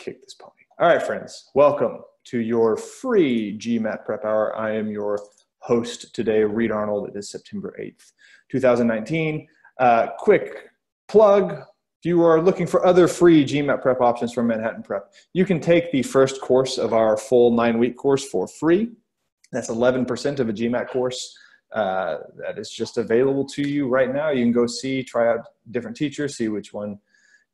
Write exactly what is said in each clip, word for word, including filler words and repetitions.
kick this pony. All right, friends, welcome to your free GMAT Prep Hour. I am your host today, Reed Arnold. It is September eighth, two thousand nineteen. Uh, quick plug, if you are looking for other free GMAT Prep options from Manhattan Prep, you can take the first course of our full nine-week course for free. That's eleven percent of a GMAT course. Uh, that is just available to you right now. You can go see, try out different teachers, see which one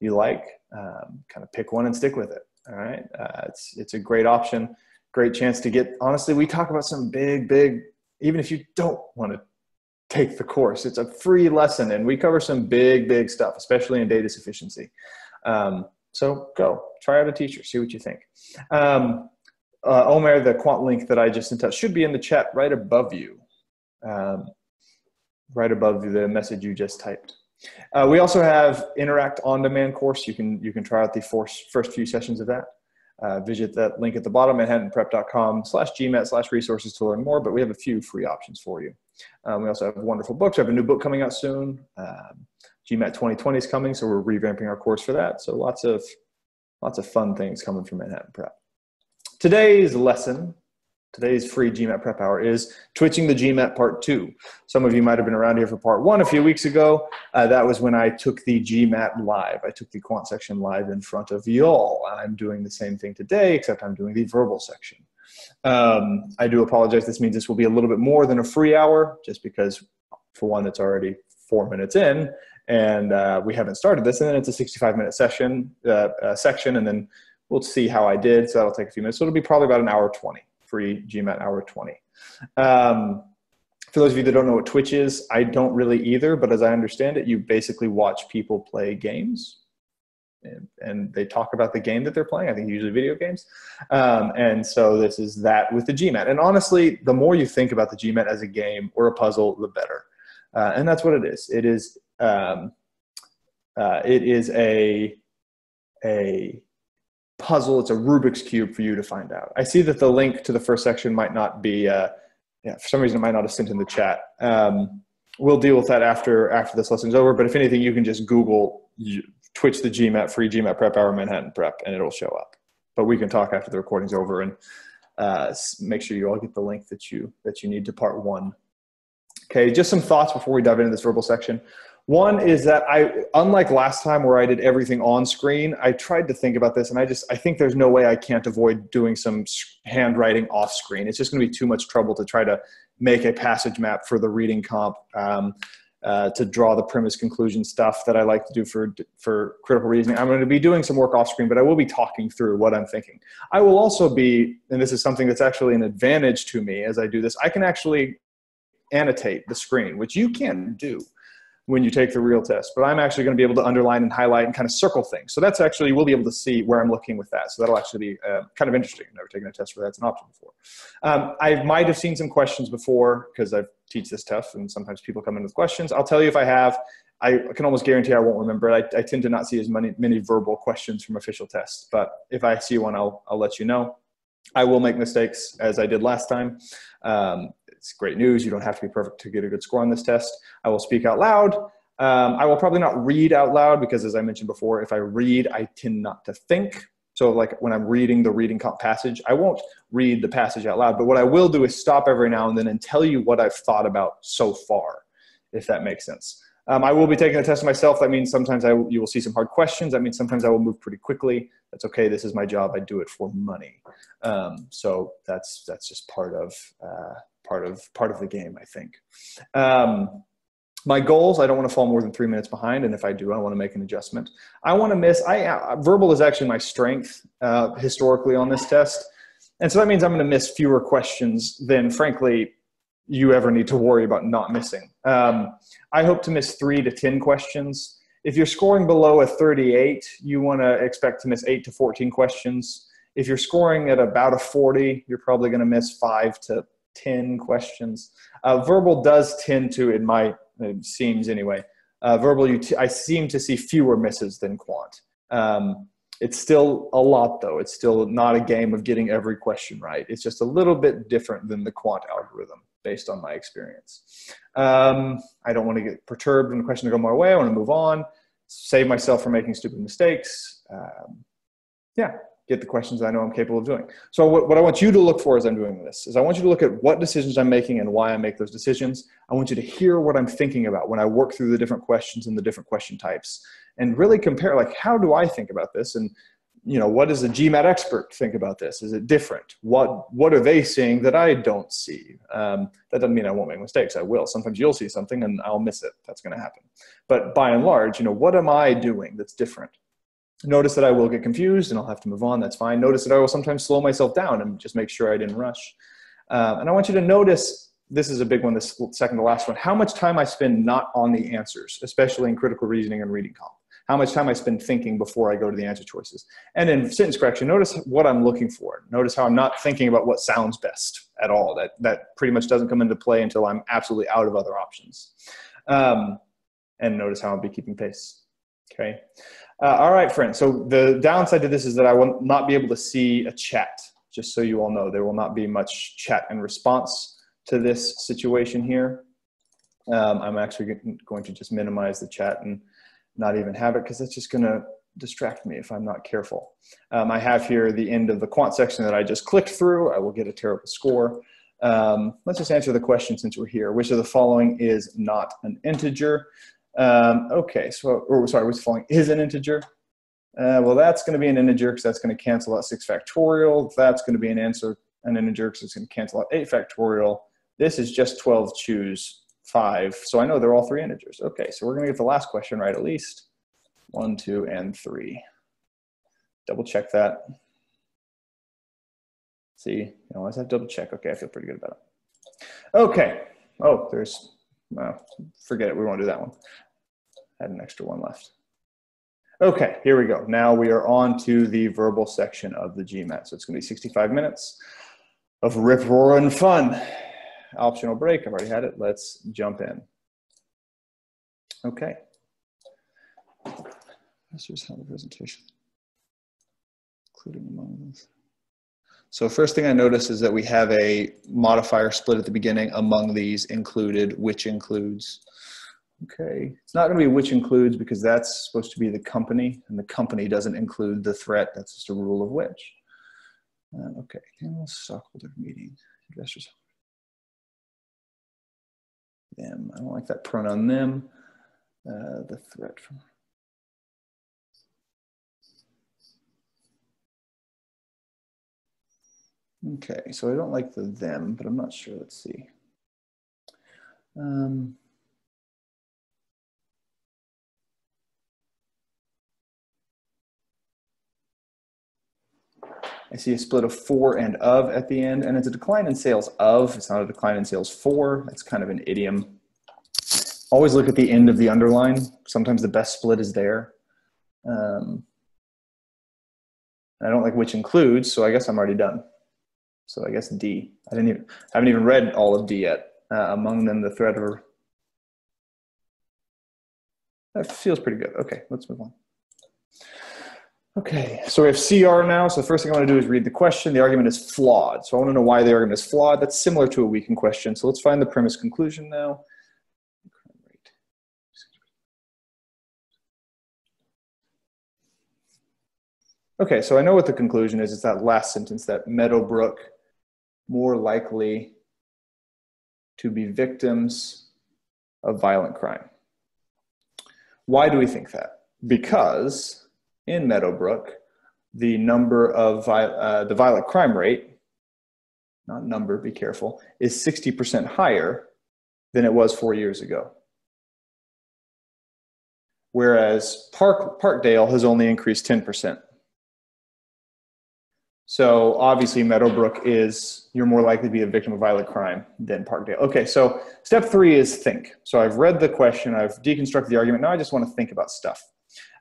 you like, um, kind of pick one and stick with it. All right. Uh, it's, it's a great option, great chance to get, honestly, we talk about some big, big, even if you don't want to take the course, it's a free lesson and we cover some big, big stuff, especially in data sufficiency. Um, so go try out a teacher, see what you think. Um, uh, Omer, the quant link that I just sent out should be in the chat right above you. Um, right above the message you just typed. Uh, we also have Interact On-Demand course. You can, you can try out the first, first few sessions of that. Uh, visit that link at the bottom, manhattanprep.com slash gmat slash resources to learn more, but we have a few free options for you. Um, we also have wonderful books. We have a new book coming out soon. Um, GMAT twenty twenty is coming, so we're revamping our course for that. So lots of, lots of fun things coming from Manhattan Prep. Today's lesson, today's free GMAT Prep Hour is Twitching the GMAT Part two. Some of you might have been around here for Part one a few weeks ago. Uh, that was when I took the GMAT live. I took the quant section live in front of y'all. I'm doing the same thing today, except I'm doing the verbal section. Um, I do apologize. This means this will be a little bit more than a free hour, just because, for one, it's already four minutes in, and uh, we haven't started this. And then it's a sixty-five minute session, uh, uh, section, and then we'll see how I did. So that'll take a few minutes. So it'll be probably about an hour twenty. Free GMAT Hour twenty. Um, for those of you that don't know what Twitch is, I don't really either, but as I understand it, you basically watch people play games and, and they talk about the game that they're playing. I think usually video games. Um, and so this is that with the GMAT. And honestly, the more you think about the GMAT as a game or a puzzle, the better. Uh, and that's what it is. It is, um, uh, it is a, a, puzzle. It's a Rubik's Cube for you to find out. I see that the link to the first section might not be, uh, yeah, for some reason it might not have sent in the chat. Um, we'll deal with that after after this lesson's over, but if anything, you can just Google Twitch the GMAT, free GMAT Prep Hour Manhattan Prep, and it'll show up. But we can talk after the recording's over and uh, make sure you all get the link that you, that you need to Part one. Okay, just some thoughts before we dive into this verbal section. One is that I, unlike last time where I did everything on screen, I tried to think about this and I just, I think there's no way I can't avoid doing some handwriting off screen. It's just gonna be too much trouble to try to make a passage map for the reading comp, um, uh, to draw the premise conclusion stuff that I like to do for, for critical reasoning. I'm gonna be doing some work off screen, but I will be talking through what I'm thinking. I will also be, and this is something that's actually an advantage to me as I do this, I can actually annotate the screen, which you can't do when you take the real test, but I'm actually gonna be able to underline and highlight and kind of circle things. So that's actually, we'll be able to see where I'm looking with that. So that'll actually be uh, kind of interesting. I've never taken a test where that's an option before. Um, I might have seen some questions before because I teach this stuff and sometimes people come in with questions. I'll tell you if I have, I can almost guarantee I won't remember it. I, I tend to not see as many, many verbal questions from official tests, but if I see one, I'll, I'll let you know. I will make mistakes as I did last time. Um, It's great news. You don't have to be perfect to get a good score on this test. I will speak out loud. Um, I will probably not read out loud because, as I mentioned before, if I read, I tend not to think. So like when I'm reading the reading comp passage, I won't read the passage out loud, but what I will do is stop every now and then and tell you what I've thought about so far, if that makes sense. Um, I will be taking the test myself. That means sometimes I will, you will see some hard questions. That means sometimes I will move pretty quickly. That's okay. This is my job. I do it for money. Um, so that's, that's just part of, uh, part of, part of the game, I think. Um, my goals, I don't want to fall more than three minutes behind. And if I do, I want to make an adjustment. I want to miss, I, uh, verbal is actually my strength uh, historically on this test. And so that means I'm going to miss fewer questions than, frankly, you ever need to worry about not missing. Um, I hope to miss three to ten questions. If you're scoring below a thirty-eight, you want to expect to miss eight to fourteen questions. If you're scoring at about a forty, you're probably going to miss five to ten questions. Uh, verbal does tend to, in my, it seems anyway, uh, verbal, you t I seem to see fewer misses than quant. Um, it's still a lot though. It's still not a game of getting every question right. It's just a little bit different than the quant algorithm based on my experience. Um, I don't want to get perturbed when the questions go my way. I want to move on, save myself from making stupid mistakes. Um, yeah, get the questions I know I'm capable of doing. So what, what I want you to look for as I'm doing this is I want you to look at what decisions I'm making and why I make those decisions. I want you to hear what I'm thinking about when I work through the different questions and the different question types, and really compare, like, how do I think about this? And, you know, what does a G MAT expert think about this? Is it different? What, what are they seeing that I don't see? Um, that doesn't mean I won't make mistakes. I will. Sometimes you'll see something and I'll miss it. That's going to happen. But by and large, you know, what am I doing that's different? Notice that I will get confused and I'll have to move on. That's fine. Notice that I will sometimes slow myself down and just make sure I didn't rush. Um, and I want you to notice, this is a big one, this second to last one, how much time I spend not on the answers, especially in critical reasoning and reading comp. How much time I spend thinking before I go to the answer choices. And in sentence correction, notice what I'm looking for. Notice how I'm not thinking about what sounds best at all. That, that pretty much doesn't come into play until I'm absolutely out of other options. Um, and notice how I'll be keeping pace. Okay. Uh, all right, friends. So the downside to this is that I will not be able to see a chat, just so you all know. There will not be much chat and response to this situation here. Um, I'm actually going to just minimize the chat and not even have it, because that's just going to distract me if I'm not careful. Um, I have here the end of the quant section that I just clicked through. I will get a terrible score. Um, let's just answer the question since we're here. Which of the following is not an integer? Um, okay, so, or sorry, which following is an integer? Uh, well, that's going to be an integer because that's going to cancel out six factorial. That's going to be an answer, an integer, because it's going to cancel out eight factorial. This is just twelve, choose five. So I know they're all three integers. Okay, so we're going to get the last question right at least. One, two, and three. Double check that. See, I always have to double check. Okay, I feel pretty good about it. Okay, oh, there's, well, forget it, we won't do that one. I had an extra one left. Okay, here we go. Now we are on to the verbal section of the G MAT. So it's going to be sixty-five minutes of rip, roar, and fun. Optional break, I've already had it. Let's jump in. Okay. Let's just have a presentation, including among those. So first thing I notice is that we have a modifier split at the beginning, among these, included, which includes. Okay, it's not going to be which includes, because that's supposed to be the company, and the company doesn't include the threat. That's just a rule of which. Uh, okay, annual stockholder meeting, investors. Them. I don't like that pronoun them. Uh, the threat from. Okay, so I don't like the them, but I'm not sure. Let's see. Um, I see a split of for and of at the end, and it's a decline in sales of. It's not a decline in sales for. That's kind of an idiom. Always look at the end of the underline. Sometimes the best split is there. Um, I don't like which includes, so I guess I'm already done. So I guess D. I didn't even, I haven't even read all of D yet. Uh, among them, the threat of. That feels pretty good. Okay, let's move on. Okay, so we have C R now. So the first thing I want to do is read the question. The argument is flawed. So I want to know why the argument is flawed. That's similar to a weakened question. So let's find the premise conclusion now. Okay, so I know what the conclusion is. It's that last sentence, that Meadowbrook, more likely to be victims of violent crime. Why do we think that? Because in Meadowbrook, the number of, uh, the violent crime rate, not number, be careful, is sixty percent higher than it was four years ago. Whereas Park, Parkdale has only increased ten percent. So obviously Meadowbrook is, you're more likely to be a victim of violent crime than Parkdale. Okay, so step three is think. So I've read the question, I've deconstructed the argument, now I just want to think about stuff.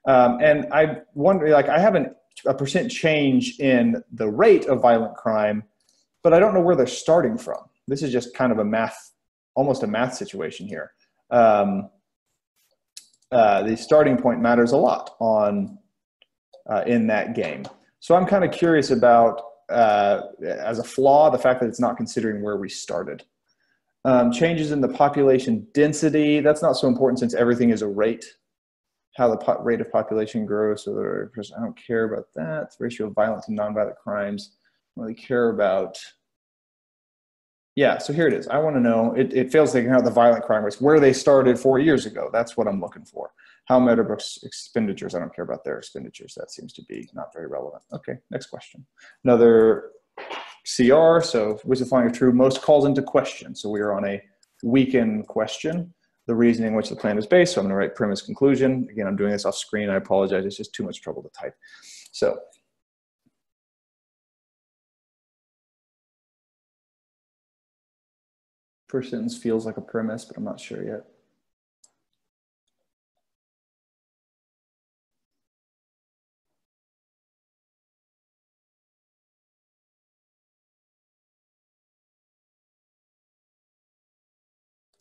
Um, and I wonder, like, I have an, a percent change in the rate of violent crime, but I don't know where they're starting from. This is just kind of a math, almost a math situation here. Um, uh, the starting point matters a lot on, uh, in that game. So I'm kind of curious about, uh, as a flaw, the fact that it's not considering where we started. Um, changes in the population density, that's not so important since everything is a rate. how the po rate of population growth, or I don't care about that. The ratio of violent to nonviolent crimes, I don't really care about. Yeah, so here it is. I want to know, it, it fails to account the violent crime rates, where they started four years ago. That's what I'm looking for. How Meadowbrook's expenditures, I don't care about their expenditures. That seems to be not very relevant. Okay, next question. Another C R, so which the following are true, most calls into question. So we are on a weakened question, the reasoning in which the plan is based. So I'm gonna write premise conclusion. Again, I'm doing this off screen, I apologize. It's just too much trouble to type. So. First sentence feels like a premise, but I'm not sure yet.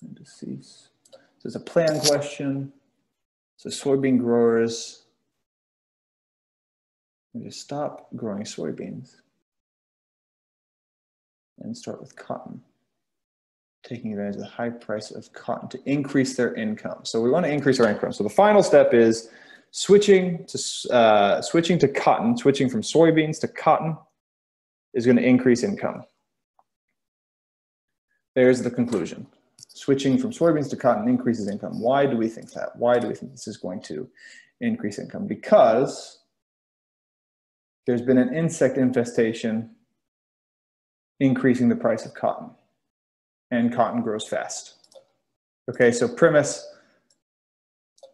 Indices. So it's a plan question. So soybean growers, we just stop growing soybeans and start with cotton, taking advantage of the high price of cotton to increase their income. So we want to increase our income. So the final step is switching to, uh, switching to cotton, switching from soybeans to cotton is going to increase income. There's the conclusion. Switching from soybeans to cotton increases income. Why do we think that? Why do we think this is going to increase income? Because there's been an insect infestation increasing the price of cotton. And cotton grows fast. Okay, so premise,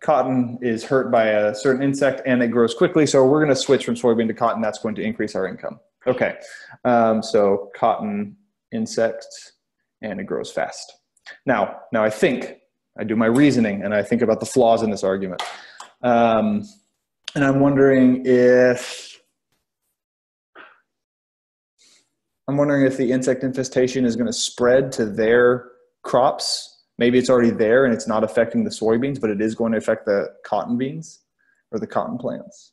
cotton is hurt by a certain insect and it grows quickly, so we're gonna switch from soybean to cotton, that's going to increase our income. Okay, um, so cotton, insects, and it grows fast. Now, now I think, I do my reasoning and I think about the flaws in this argument. Um, and I'm wondering if I'm wondering if the insect infestation is going to spread to their crops. Maybe it's already there and it's not affecting the soybeans, but it is going to affect the cotton beans or the cotton plants.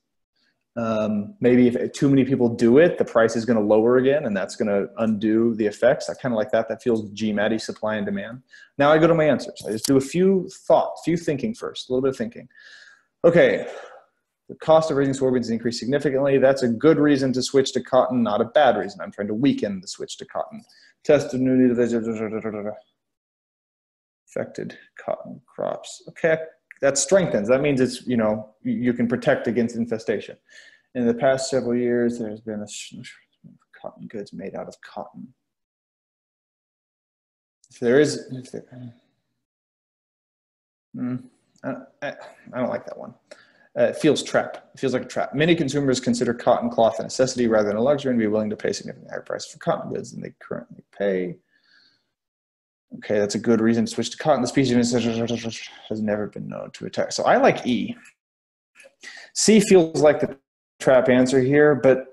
Um, maybe if too many people do it, the price is going to lower again and that's going to undo the effects. I kind of like that. That feels G M A T-y, supply and demand. Now I go to my answers. I just do a few thought, few thinking first, a little bit of thinking. Okay. The cost of raising soybeans increased significantly. That's a good reason to switch to cotton, not a bad reason. I'm trying to weaken the switch to cotton. Test of newly affected cotton crops. Okay, that strengthens. That means it's, you know, you can protect against infestation. In the past several years, there's been a shortage of cotton goods made out of cotton. If there is, if there, mm, I, I, I don't like that one. Uh, it feels trap. It feels like a trap. Many consumers consider cotton cloth a necessity rather than a luxury and be willing to pay significantly higher price for cotton goods than they currently pay. Okay, that's a good reason to switch to cotton. The species has never been known to attack. So I like E. C feels like the trap answer here, but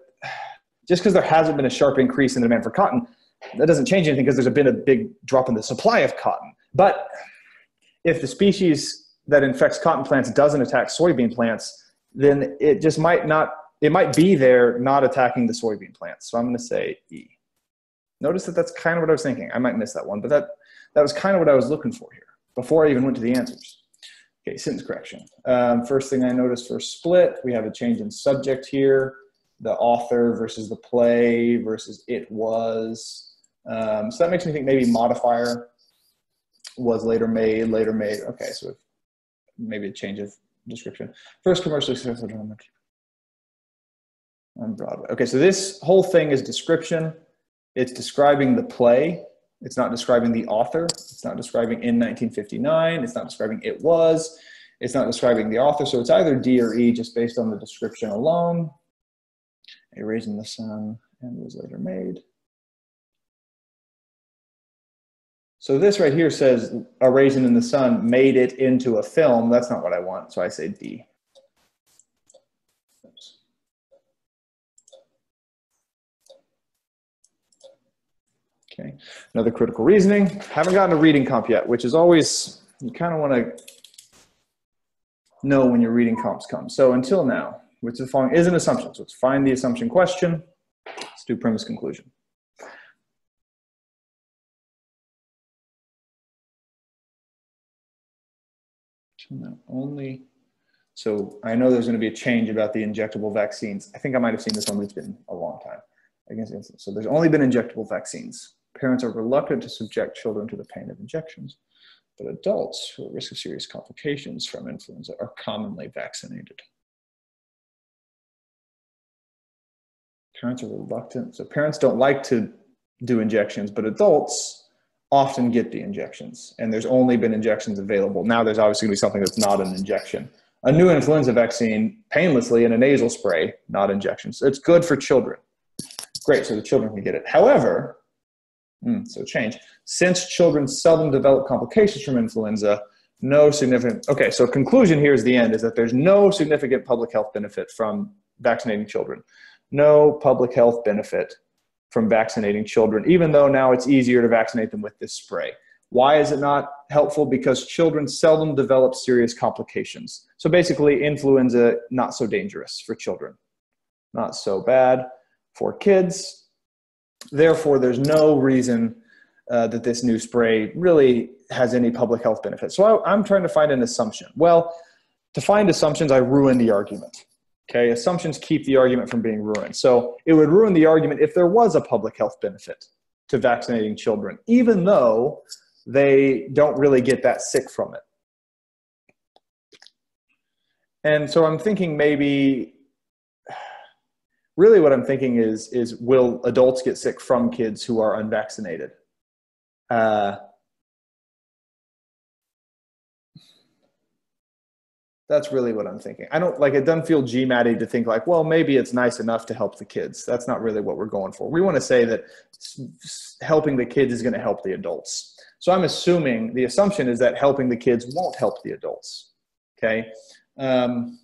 just because there hasn't been a sharp increase in the demand for cotton, that doesn't change anything because there's been a big drop in the supply of cotton. But if the species that infects cotton plants doesn't attack soybean plants, then it just might not, it might be there not attacking the soybean plants. So I'm gonna say E. Notice that that's kind of what I was thinking. I might miss that one, but that, that was kind of what I was looking for here before I even went to the answers. Okay, sentence correction. Um, first thing I noticed for split, we have a change in subject here, the author versus the play versus it was. Um, so that makes me think maybe modifier was later made, later made. Okay, so if maybe a change of description. First commercially successful drama on Broadway. Okay, so this whole thing is description. It's describing the play. It's not describing the author. It's not describing in nineteen fifty-nine. It's not describing it was. It's not describing the author. So it's either D or E just based on the description alone. A Raisin in the Sun and was later made. So this right here says A Raisin in the Sun made it into a film. That's not what I want, so I say D. Oops. Okay, another critical reasoning. Haven't gotten a reading comp yet, which is always, you kind of want to know when your reading comps come. So until now, which is the following is an assumption. So let's find the assumption question. Let's do premise conclusion. Only So I know there's going to be a change about the injectable vaccines. I think I might have seen this one, but it's been a long time. So there's only been injectable vaccines. Parents are reluctant to subject children to the pain of injections, but adults who are at risk of serious complications from influenza are commonly vaccinated. Parents are reluctant. So parents don't like to do injections, but adults often get the injections, and there's only been injections available. Now there's obviously going to be something that's not an injection. A new influenza vaccine, painlessly, in a nasal spray, not injections. It's good for children. Great, so the children can get it. However, mm, so change. Since children seldom develop complications from influenza, no significant, okay, so conclusion here is the end, is that there's no significant public health benefit from vaccinating children. No public health benefit from vaccinating children, even though now it's easier to vaccinate them with this spray. Why is it not helpful? Because children seldom develop serious complications. So basically, influenza, not so dangerous for children. Not so bad for kids. Therefore, there's no reason uh, that this new spray really has any public health benefit. So I, I'm trying to find an assumption. Well, to find assumptions, I ruin the argument. Okay, assumptions keep the argument from being ruined. So it would ruin the argument if there was a public health benefit to vaccinating children, even though they don't really get that sick from it. And so I'm thinking maybe, really what I'm thinking is, is will adults get sick from kids who are unvaccinated? Uh, That's really what I'm thinking. I don't like, it doesn't feel G M A T-y to think like, well, maybe it's nice enough to help the kids. That's not really what we're going for. We want to say that helping the kids is going to help the adults. So I'm assuming, the assumption is that helping the kids won't help the adults. Okay. Um,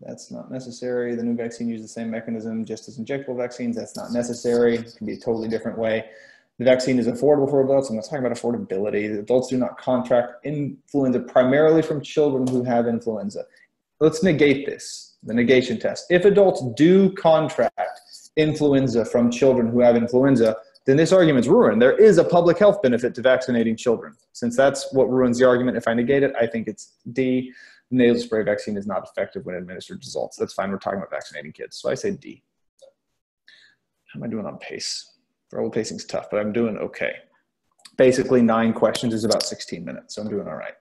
that's not necessary. The new vaccine uses the same mechanism just as injectable vaccines. That's not necessary. It can be a totally different way. The vaccine is affordable for adults. I'm not talking about affordability. Adults do not contract influenza primarily from children who have influenza. Let's negate this, the negation test. If adults do contract influenza from children who have influenza, then this argument's ruined. There is a public health benefit to vaccinating children. Since that's what ruins the argument, if I negate it, I think it's D. Nasal spray vaccine is not effective when administered to adults. That's fine. We're talking about vaccinating kids. So I say D. How am I doing on pace? Verbal pacing's tough, but I'm doing okay. Basically, nine questions is about sixteen minutes, so I'm doing all right.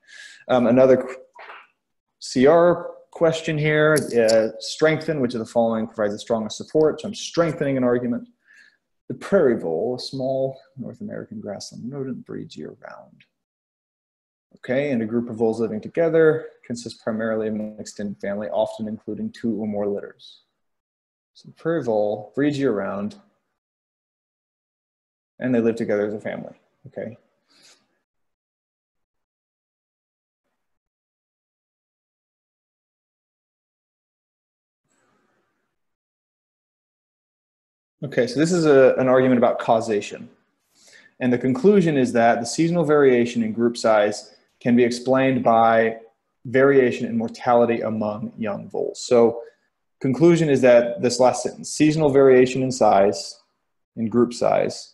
Um, another C R question here, uh, strengthen, which of the following provides the strongest support? So I'm strengthening an argument. The prairie vole, a small North American grassland rodent, breeds year-round. Okay, and a group of voles living together consists primarily of an extended family, often including two or more litters. So the prairie vole breeds year-round, and they live together as a family, okay? Okay, so this is a, an argument about causation. And the conclusion is that the seasonal variation in group size can be explained by variation in mortality among young voles. So conclusion is that this last sentence, seasonal variation in size, in group size,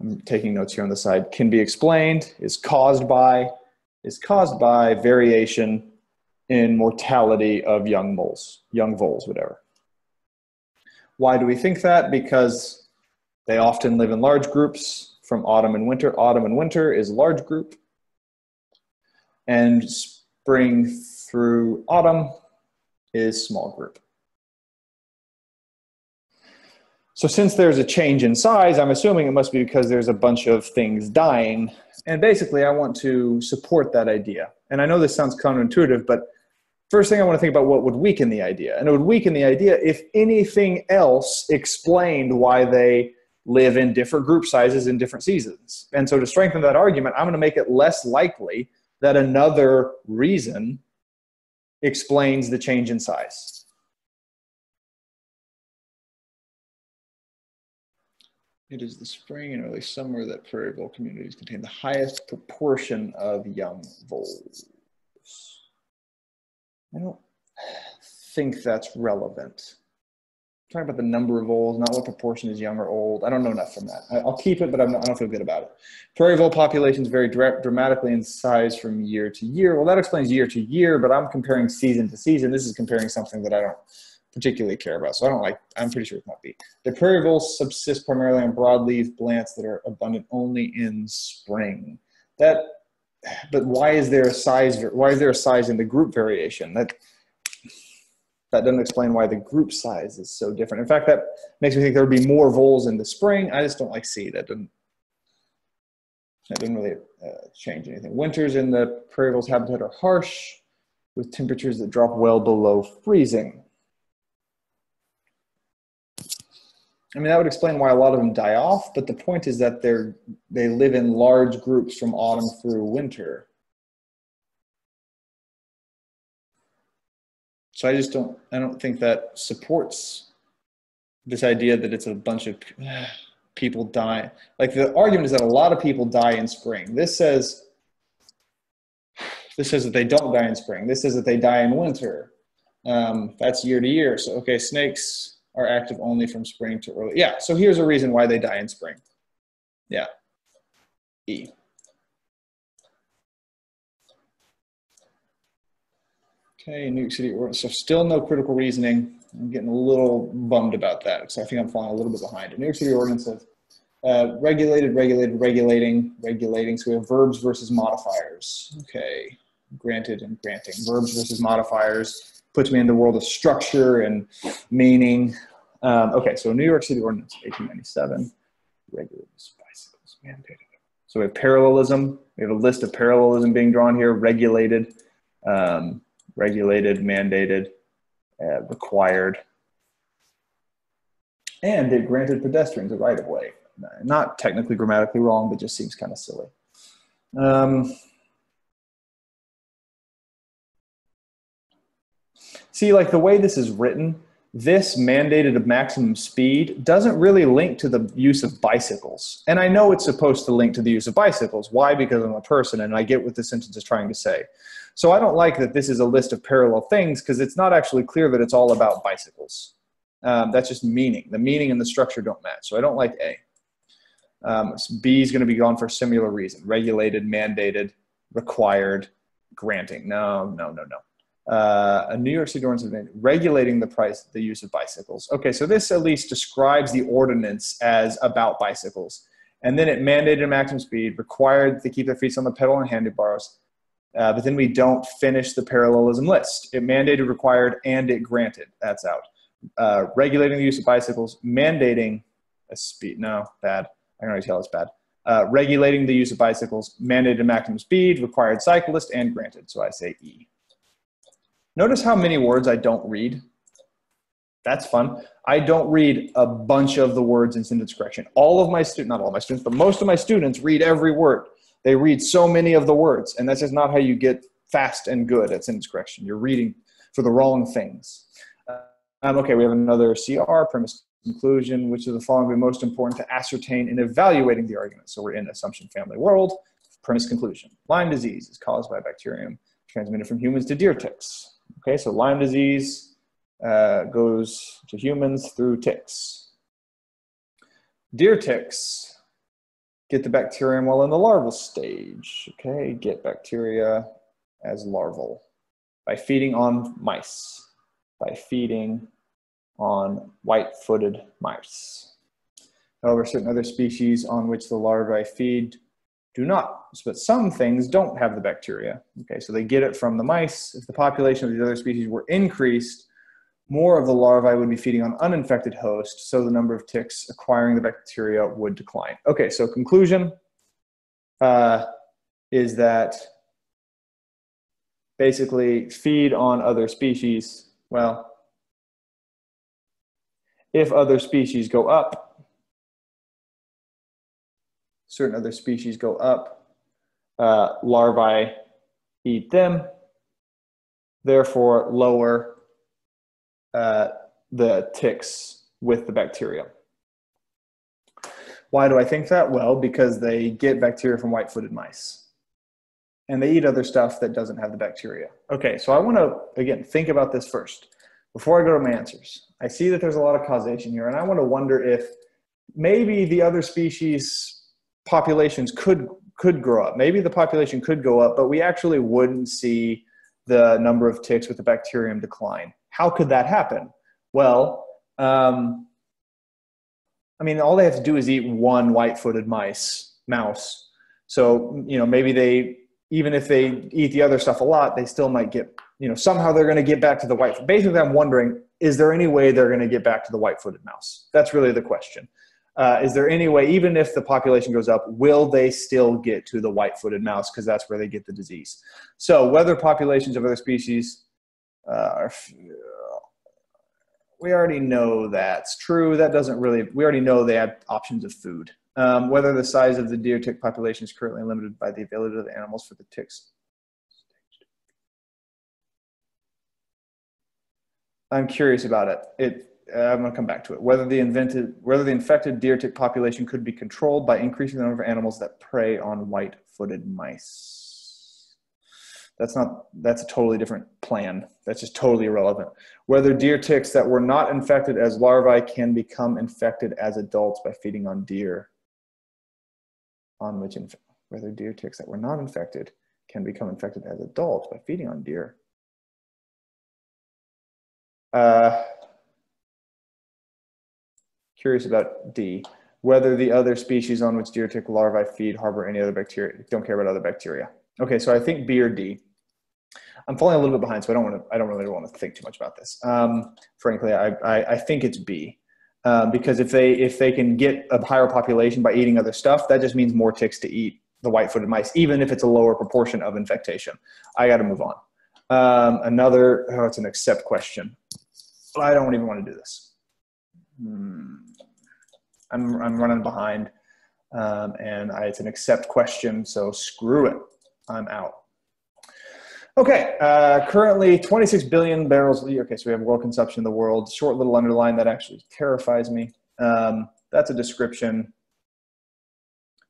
I'm taking notes here on the side, can be explained, is caused by, is caused by variation in mortality of young voles, young voles, whatever. Why do we think that? Because they often live in large groups from autumn and winter. Autumn and winter is a large group. And spring through autumn is small group. So since there's a change in size, I'm assuming it must be because there's a bunch of things dying. And basically, I want to support that idea. And I know this sounds counterintuitive, but first thing I want to think about what would weaken the idea. And it would weaken the idea if anything else explained why they live in different group sizes in different seasons. And so to strengthen that argument, I'm going to make it less likely that another reason explains the change in size. It is the spring and early summer that prairie vole communities contain the highest proportion of young voles. I don't think that's relevant. talking about the number of voles, not what proportion is young or old. I don't know enough from that. I, I'll keep it, but I'm not, I don't feel good about it. Prairie vole populations vary dra dramatically in size from year to year. Well, that explains year to year, but I'm comparing season to season. This is comparing something that I don't particularly care about, so I don't like, I'm pretty sure it might be. The prairie voles subsist primarily on broadleaf plants that are abundant only in spring. That, but why is there a size, why is there a size in the group variation? That, that doesn't explain why the group size is so different. In fact, that makes me think there would be more voles in the spring. I just don't like see, that doesn't, that doesn't really uh, change anything. Winters in the prairie vole's habitat are harsh, with temperatures that drop well below freezing. I mean, that would explain why a lot of them die off, but the point is that they're, they live in large groups from autumn through winter. So I just don't, I don't think that supports this idea that it's a bunch of people die. Like, the argument is that a lot of people die in spring. This says, this says that they don't die in spring. This says that they die in winter. Um, that's year to year. So, okay, snakes are active only from spring to early. Yeah, so here's a reason why they die in spring. Yeah, E. Okay, New York City, so still no critical reasoning. I'm getting a little bummed about that because I think I'm falling a little bit behind. New York City ordinance of uh, regulated, regulated, regulating, regulating. So we have verbs versus modifiers. Okay, granted and granting. Verbs versus modifiers. Puts me in the world of structure and meaning. Um, okay, so New York City Ordinance, eighteen ninety-seven, regulates bicycles, mandated. So we have parallelism. We have a list of parallelism being drawn here: regulated, um, regulated, mandated, uh, required, and it granted pedestrians a right of way. Not technically grammatically wrong, but just seems kind of silly. Um, See, like the way this is written, this mandated a maximum speed doesn't really link to the use of bicycles. And I know it's supposed to link to the use of bicycles. Why? Because I'm a person and I get what this sentence is trying to say. So I don't like that this is a list of parallel things because it's not actually clear that it's all about bicycles. Um, that's just meaning. The meaning and the structure don't match. So I don't like A. Um, B is going to be gone for a similar reason. Regulated, mandated, required, granting. No, no, no, no. Uh, a New York City ordinance regulating the price, the use of bicycles. Okay, so this at least describes the ordinance as about bicycles. And then it mandated a maximum speed, required to keep their feet on the pedal and handlebars. Uh, but then we don't finish the parallelism list. It mandated, required, and it granted. That's out. Uh, regulating the use of bicycles, mandating a speed. No, bad. I can already tell it's bad. Uh, regulating the use of bicycles, mandated a maximum speed, required cyclist, and granted. So I say E. Notice how many words I don't read. That's fun. I don't read a bunch of the words in sentence correction. All of my students, not all my students, but most of my students read every word. They read so many of the words, and that's just not how you get fast and good at sentence correction. You're reading for the wrong things. Um, okay, we have another C R, premise conclusion, which of the following will be most important to ascertain in evaluating the argument. So we're in assumption family world. Premise conclusion. Lyme disease is caused by a bacterium transmitted from humans to deer ticks. Okay, so Lyme disease uh, goes to humans through ticks. Deer ticks get the bacterium while in the larval stage. Okay, get bacteria as larval by feeding on mice, by feeding on white-footed mice. However, certain other species on which the larvae feed do not, but some things don't have the bacteria. Okay, so they get it from the mice. If the population of these other species were increased, more of the larvae would be feeding on uninfected hosts, so the number of ticks acquiring the bacteria would decline. Okay, so conclusion uh, is that basically feed on other species. Well, if other species go up, certain other species go up, uh, larvae eat them, therefore lower uh, the ticks with the bacteria. Why do I think that? Well, because they get bacteria from white-footed mice and they eat other stuff that doesn't have the bacteria. Okay, so I wanna, again, think about this first. before I go to my answers, I see that there's a lot of causation here, and I want to wonder if maybe the other species populations could could grow up. Maybe the population could go up, but we actually wouldn't see the number of ticks with the bacterium decline. How could that happen? Well, um, I mean, all they have to do is eat one white-footed mice, mouse. So, you know, maybe they, even if they eat the other stuff a lot, they still might get, you know, somehow they're going to get back to the white. Basically, I'm wondering, is there any way they're going to get back to the white-footed mouse? That's really the question. Uh, is there any way, even if the population goes up, will they still get to the white-footed mouse? Because that's where they get the disease. So whether populations of other species uh, are... We already know that's true. That doesn't really, we already know they have options of food. Um, whether the size of the deer tick population is currently limited by the availability of the animals for the ticks. I'm curious about it. It uh, I'm gonna come back to it. Whether the, invented, whether the infected deer tick population could be controlled by increasing the number of animals that prey on white-footed mice. That's not, that's a totally different plan. That's just totally irrelevant. Whether deer ticks that were not infected as larvae can become infected as adults by feeding on deer. On which, inf whether deer ticks that were not infected can become infected as adults by feeding on deer. Uh, curious about D. Whether the other species on which deer tick larvae feed harbor any other bacteria. Don't care about other bacteria. Okay, so I think B or D. I'm falling a little bit behind, so I don't want to. I don't really want to think too much about this. Um, frankly, I, I I think it's B, uh, because if they if they can get a higher population by eating other stuff, that just means more ticks to eat the white-footed mice, even if it's a lower proportion of infectation. I got to move on. Um, another. Oh, it's an accept question. I don't even want to do this. Hmm. I'm I'm running behind, um, and I, it's an accept question, so screw it. I'm out. Okay, uh, currently twenty-six billion barrels a year. Okay, so we have world consumption in the world. Short little underline, that actually terrifies me. Um, that's a description.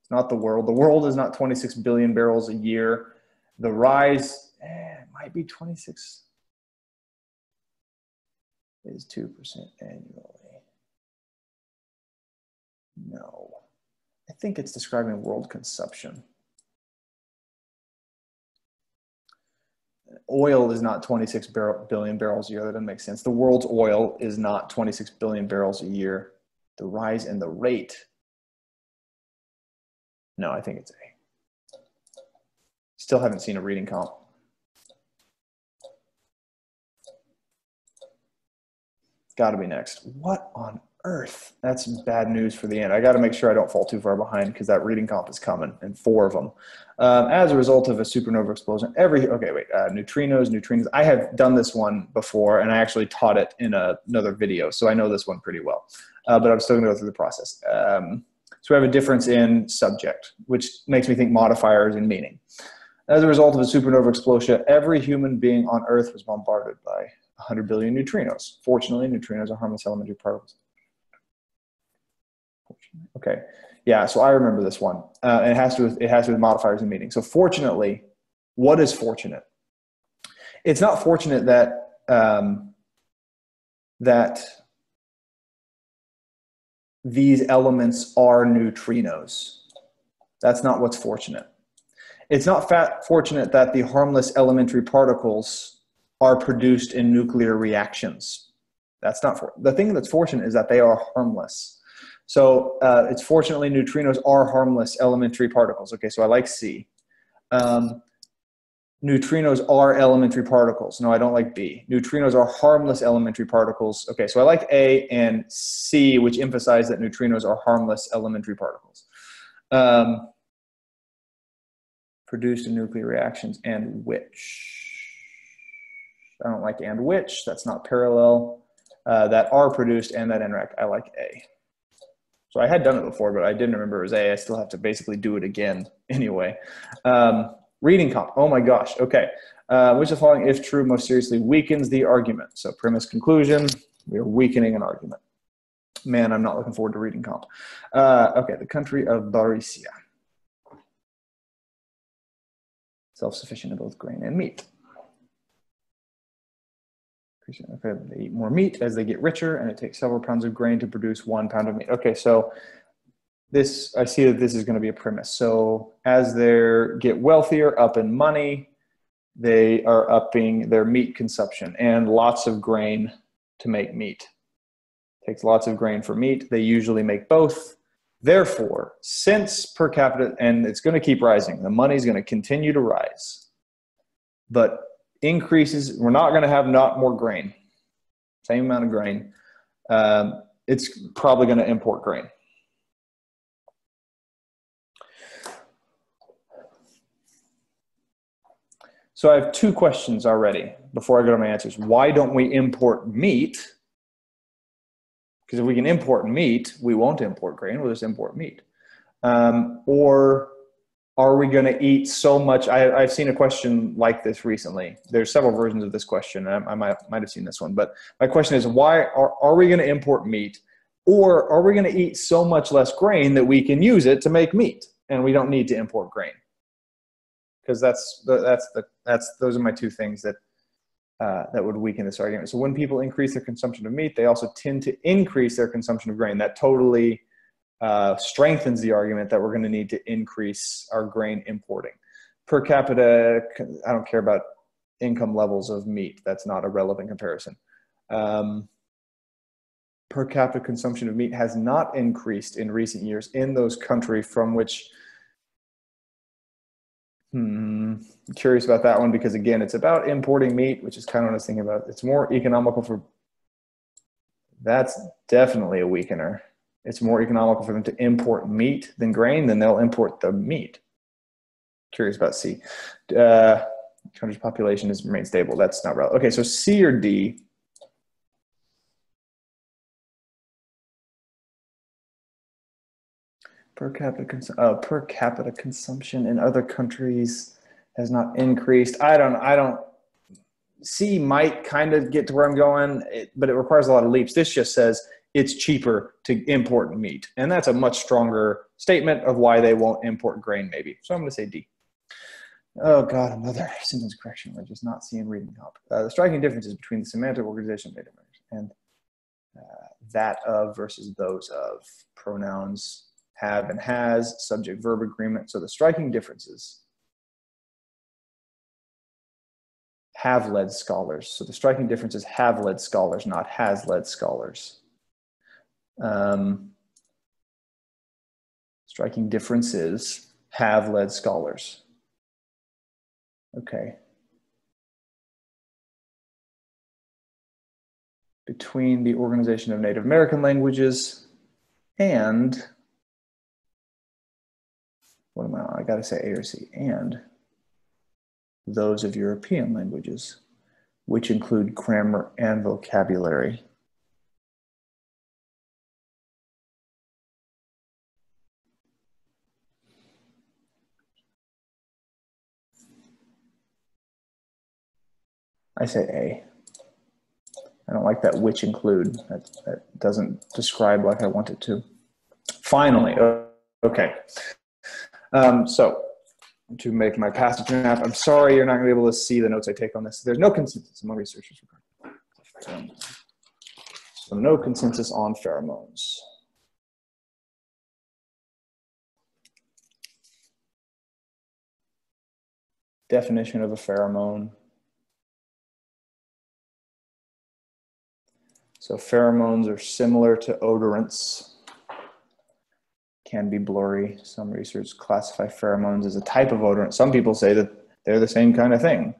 It's not the world. The world is not twenty-six billion barrels a year. The rise, eh, it might be twenty-six, it is two percent annually. No, I think it's describing world consumption. Oil is not twenty-six billion barrels a year. That doesn't make sense. The world's oil is not twenty-six billion barrels a year. The rise in the rate. No, I think it's A. Still haven't seen a reading comp. Gotta be next. What on earth? That's bad news for the end. I gotta make sure I don't fall too far behind because that reading comp is coming, and four of them. Um, as a result of a supernova explosion, every, okay, wait, uh, neutrinos, neutrinos. I have done this one before, and I actually taught it in a, another video, so I know this one pretty well, uh, but I'm still gonna go through the process. Um, so we have a difference in subject, which makes me think modifiers and meaning. As a result of a supernova explosion, every human being on Earth was bombarded by one hundred billion neutrinos. Fortunately, neutrinos are harmless elementary particles. Okay, yeah, so I remember this one. Uh, and it has to with, it has to do with modifiers and meaning. So fortunately, what is fortunate? It's not fortunate that, um, that these elements are neutrinos. That's not what's fortunate. It's not fat fortunate that the harmless elementary particles are produced in nuclear reactions. That's not for, the thing that's fortunate is that they are harmless. So uh, it's fortunately neutrinos are harmless elementary particles. Okay, so I like C. Um, neutrinos are elementary particles. No, I don't like B. Neutrinos are harmless elementary particles. Okay, so I like A and C, which emphasize that neutrinos are harmless elementary particles. Um, produced in nuclear reactions, and which. I don't like and which, that's not parallel. Uh, that are produced and that interact, I like A. So I had done it before, but I didn't remember it was A. I still have to basically do it again anyway. Um, reading comp. Oh my gosh. Okay. Uh, which of the following, if true, most seriously weakens the argument? So premise, conclusion. We are weakening an argument. Man, I'm not looking forward to reading comp. Uh, okay. The country of Baricia. Self-sufficient in both grain and meat. Okay, they eat more meat as they get richer, and it takes several pounds of grain to produce one pound of meat. Okay, so this, I see that this is going to be a premise. So as they get wealthier, up in money, they are upping their meat consumption and lots of grain to make meat. Takes lots of grain for meat. They usually make both. Therefore, since per capita, and it's going to keep rising, the money's going to continue to rise, but increases, we're not going to have not more grain, same amount of grain. Um, it's probably going to import grain. So I have two questions already before I go to my answers. Why don't we import meat? Because if we can import meat, we won't import grain, we'll just import meat. Um, or are we going to eat so much? I, I've seen a question like this recently. There's several versions of this question. I, I might, might have seen this one, but my question is, why are, are we going to import meat? Or are we going to eat so much less grain that we can use it to make meat and we don't need to import grain? Because that's, that's the, that's, those are my two things that Uh, that would weaken this argument. So when people increase their consumption of meat, they also tend to increase their consumption of grain. That totally uh, strengthens the argument that we're going to need to increase our grain importing. Per capita, I don't care about income levels of meat. That's not a relevant comparison. Um, per capita consumption of meat has not increased in recent years in those countries from which Hmm, I'm curious about that one because, again, it's about importing meat, which is kind of what I was thinking about. It's more economical for, that's definitely a weakener. It's more economical for them to import meat than grain, then they'll import the meat. Curious about C. Uh, country's population has remained stable. That's not relevant. Okay, so C or D. Per capita, cons uh, per capita consumption in other countries has not increased. I don't, I don't, C might kind of get to where I'm going, it, but it requires a lot of leaps. This just says it's cheaper to import meat. And that's a much stronger statement of why they won't import grain maybe. So I'm gonna say D. Oh God, another sentence correction. We're just not seeing reading help. Uh, the striking differences between the semantic organization and uh, that of versus those of pronouns. Have and has, subject verb agreement. So the striking differences have led scholars. So the striking differences have led scholars, not has led scholars. Um, striking differences have led scholars. Okay. Between the Organization of Native American Languages and What am I on? I gotta say A or C, and those of European languages, which include grammar and vocabulary. I say A. I don't like that which include. That, that doesn't describe like I want it to. Finally, okay. Um, so to make my passage map, I'm sorry you're not going to be able to see the notes I take on this. There's no consensus among researchers. Um, so no consensus on pheromones. Definition of a pheromone. So pheromones are similar to odorants. Can be blurry. Some researchers classify pheromones as a type of odorant. Some people say that they're the same kind of thing.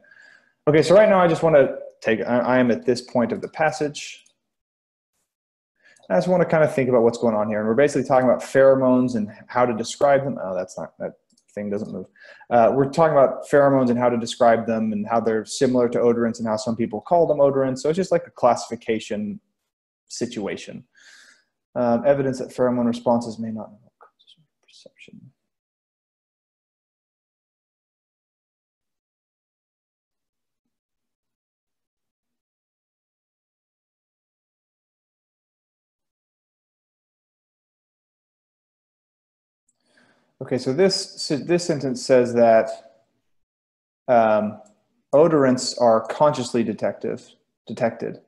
Okay, so right now I just want to take, I, I am at this point of the passage. I just want to kind of think about what's going on here. And we're basically talking about pheromones and how to describe them. Oh, that's not, that thing doesn't move. Uh, we're talking about pheromones and how to describe them and how they're similar to odorants and how some people call them odorants. So it's just like a classification situation. Um, evidence that pheromone responses may not perception. Okay, so this, so this sentence says that um, odorants are consciously detective, detected,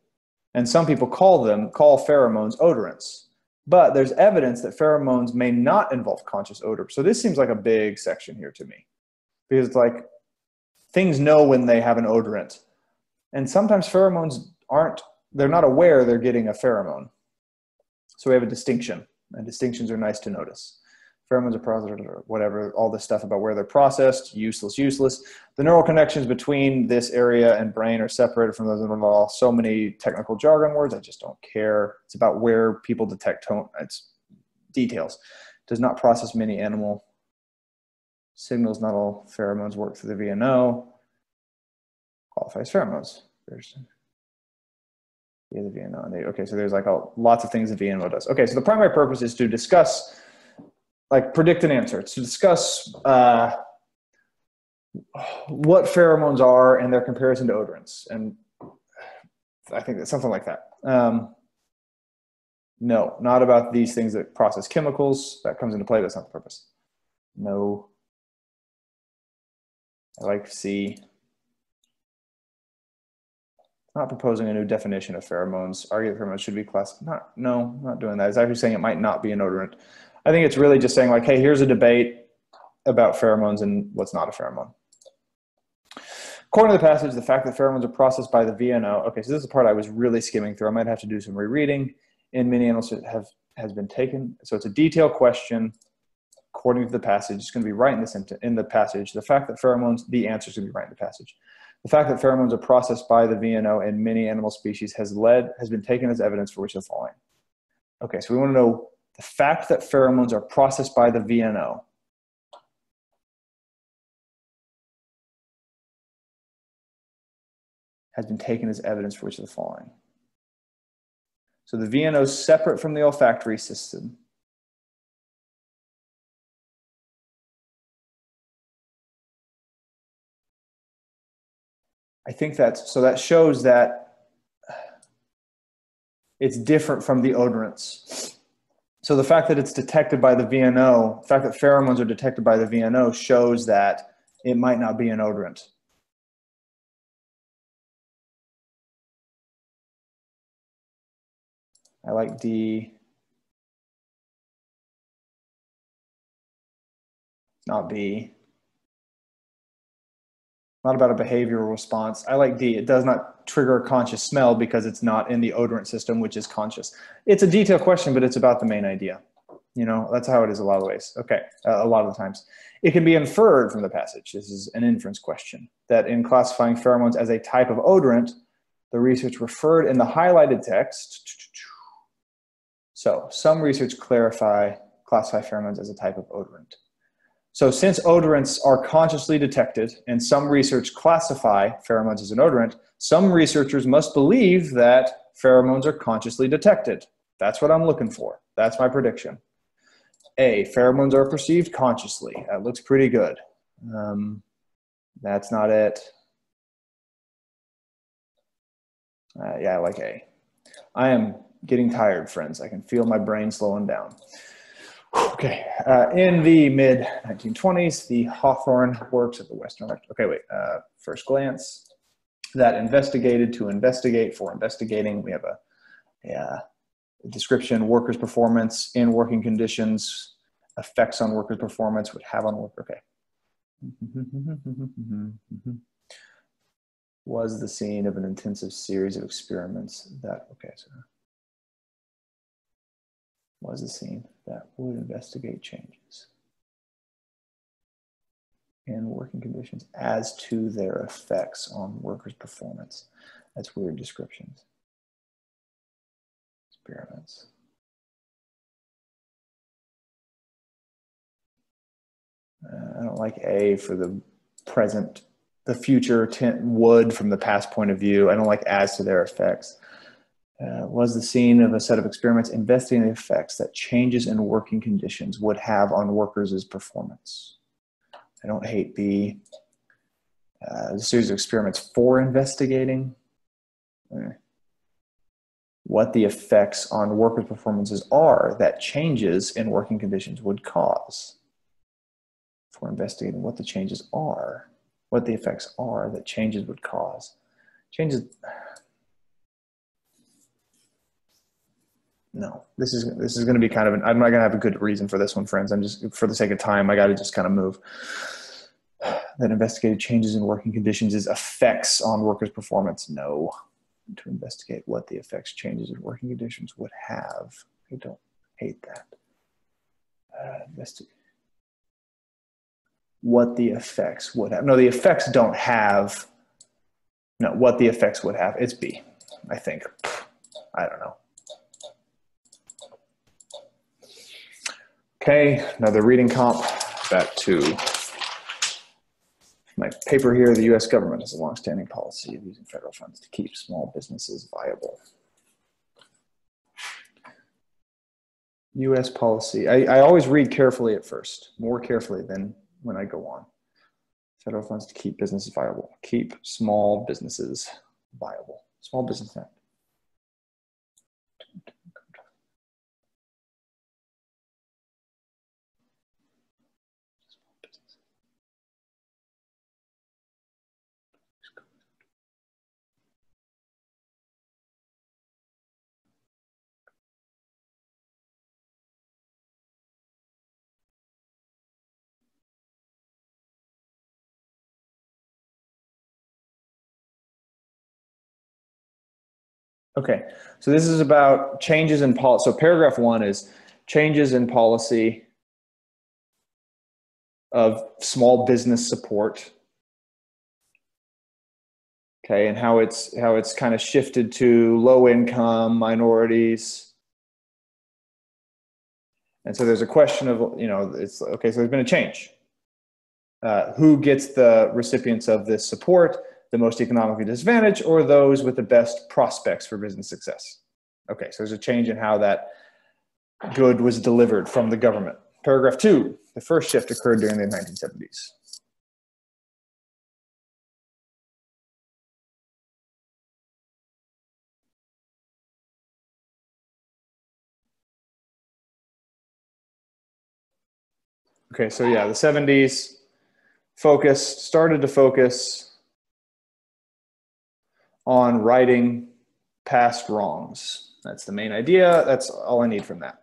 And some people call them, call pheromones odorants. But there's evidence that pheromones may not involve conscious odor. So this seems like a big section here to me, because it's like things know when they have an odorant. And sometimes pheromones aren't, they're not aware they're getting a pheromone. So we have a distinction, and distinctions are nice to notice. Pheromones are processed or whatever, all this stuff about where they're processed, useless, useless. The neural connections between this area and brain are separated from those that involve so many technical jargon words. I just don't care. It's about where people detect tone. It's details. Does not process many animal signals. Not all pheromones work through the V N O. Qualifies pheromones. There's yeah, the V N O. And they, okay, so there's like a, lots of things the V N O does. Okay, so the primary purpose is to discuss, like predict an answer. It's to discuss uh, what pheromones are and their comparison to odorants. And I think that's something like that. Um, no, not about these things that process chemicals. That comes into play, that's not the purpose. No. I like C. Not proposing a new definition of pheromones. Argue that pheromones should be classified. Not, no, not doing that. It's actually saying it might not be an odorant. I think it's really just saying like, hey, here's a debate about pheromones and what's not a pheromone. According to the passage, the fact that pheromones are processed by the V N O, okay, so this is the part I was really skimming through. I might have to do some rereading. In many animals it have, has been taken. So it's a detailed question. According to the passage, it's going to be right in, this, in the passage. The fact that pheromones, the answer is going to be right in the passage. The fact that pheromones are processed by the V N O in many animal species has led, has been taken as evidence for which the following. Okay, so we want to know the fact that pheromones are processed by the V N O. Has been taken as evidence for which of the following. So the V N O is separate from the olfactory system. I think that's, so that shows that it's different from the odorants. So the fact that it's detected by the V N O, the fact that pheromones are detected by the V N O shows that it might not be an odorant. I like D. Not B. Not about a behavioral response. I like D. It does not trigger a conscious smell because it's not in the odorant system, which is conscious. It's a detailed question, but it's about the main idea. You know, that's how it is a lot of ways. Okay, uh, a lot of the times. It can be inferred from the passage. This is an inference question. That in classifying pheromones as a type of odorant, the research referred in the highlighted text. So, some research clarify, classify pheromones as a type of odorant. So since odorants are consciously detected and some research classify pheromones as an odorant, some researchers must believe that pheromones are consciously detected. That's what I'm looking for. That's my prediction. A, pheromones are perceived consciously. That looks pretty good. Um, that's not it. Uh, yeah, I like A. I am getting tired, friends. I can feel my brain slowing down. Okay, uh, in the mid nineteen twenties, the Hawthorne Works at the Western Electric, okay, wait, uh, first glance, that investigated to investigate for investigating. We have a, yeah, description, workers' performance in working conditions, effects on workers' performance would have on work, okay. Was the scene of an intensive series of experiments that, okay, so. Was a scene that would investigate changes in working conditions as to their effects on workers' performance. That's weird descriptions. Experiments. Uh, I don't like A for the present, the future tent would from the past point of view. I don't like as to their effects. Uh, was the scene of a set of experiments investigating the effects that changes in working conditions would have on workers' performance. I don't hate the, uh, the series of experiments for investigating. Eh. What the effects on workers' performances are that changes in working conditions would cause. For investigating what the changes are, what the effects are that changes would cause. Changes... no, this is, this is going to be kind of an, I'm not going to have a good reason for this one, friends. I'm just, for the sake of time, I got to just kind of move. That investigated changes in working conditions is effects on workers' performance. No, to investigate what the effects changes in working conditions would have. I don't hate that. Uh, investigate. What the effects would have. No, the effects don't have. No, what the effects would have. It's B, I think. I don't know. Okay, another reading comp. Back to my paper here. The U S government has a longstanding policy of using federal funds to keep small businesses viable. U S policy. I, I always read carefully at first, more carefully than when I go on. Federal funds to keep businesses viable. Keep small businesses viable. Small Business Act. Okay, so this is about changes in policy. So paragraph one is changes in policy of small business support. Okay, and how it's how it's kind of shifted to low income minorities. And so there's a question of, you know, it's okay, so there's been a change. Uh, who gets the recipients of this support? The most economically disadvantaged or those with the best prospects for business success. Okay, so there's a change in how that good was delivered from the government. Paragraph two, the first shift occurred during the nineteen seventies. Okay, so yeah, the seventies focused, started to focus on righting past wrongs. That's the main idea. That's all I need from that.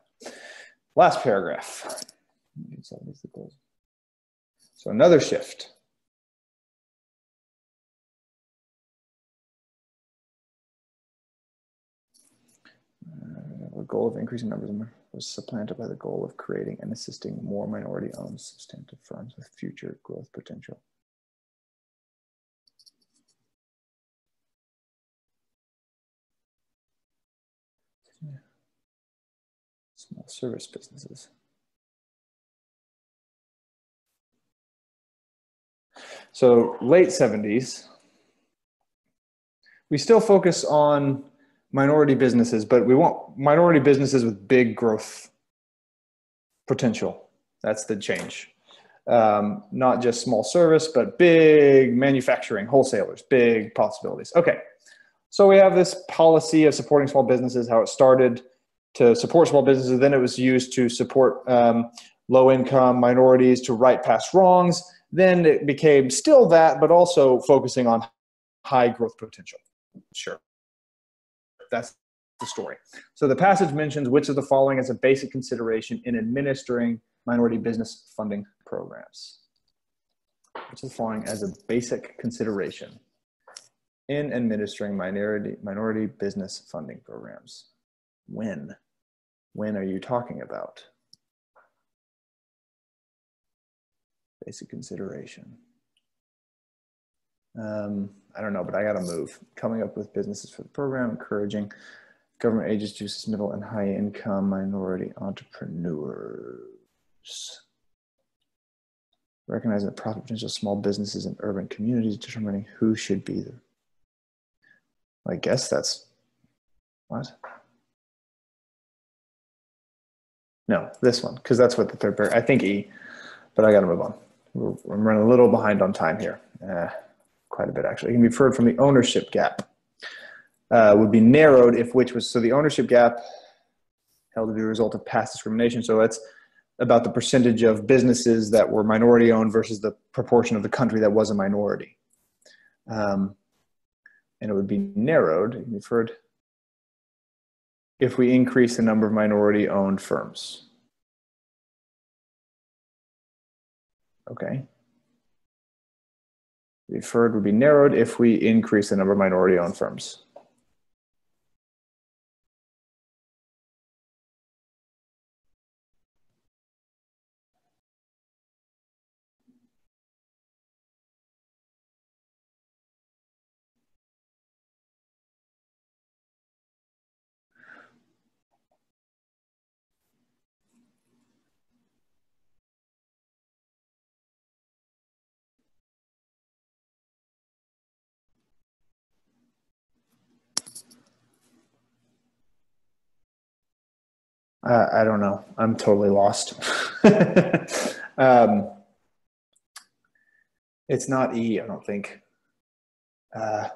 Last paragraph. So another shift. The goal of increasing numbers was supplanted by the goal of creating and assisting more minority-owned substantive firms with future growth potential. Small service businesses. So late seventies, we still focus on minority businesses, but we want minority businesses with big growth potential. That's the change. Um, not just small service, but big manufacturing, wholesalers, big possibilities. Okay, so we have this policy of supporting small businesses, how it started to support small businesses, then it was used to support um, low-income minorities, to right past wrongs. Then it became still that, but also focusing on high growth potential. Sure, that's the story. So the passage mentions which of the following as a basic consideration in administering minority business funding programs. Which of the following as a basic consideration in administering minority, minority business funding programs? When? When are you talking about? Basic consideration. Um, I don't know, but I gotta move. Coming up with businesses for the program, encouraging government agencies to assist middle and high income minority entrepreneurs. Recognizing the profit potential of small businesses in urban communities, determining who should be there. I guess that's, what? No, this one, because that's what the third paragraph, I think E, but I got to move on. We're, we're running a little behind on time here. Uh, quite a bit, actually. It can be inferred from the ownership gap. Uh, would be narrowed if which was, so the ownership gap held to be a result of past discrimination. So it's about the percentage of businesses that were minority owned versus the proportion of the country that was a minority. Um, and it would be narrowed, inferred if we increase the number of minority-owned firms? Okay. The deferred would be narrowed if we increase the number of minority-owned firms. Uh, I don't know. I'm totally lost. um, it's not E, I don't think. Uh,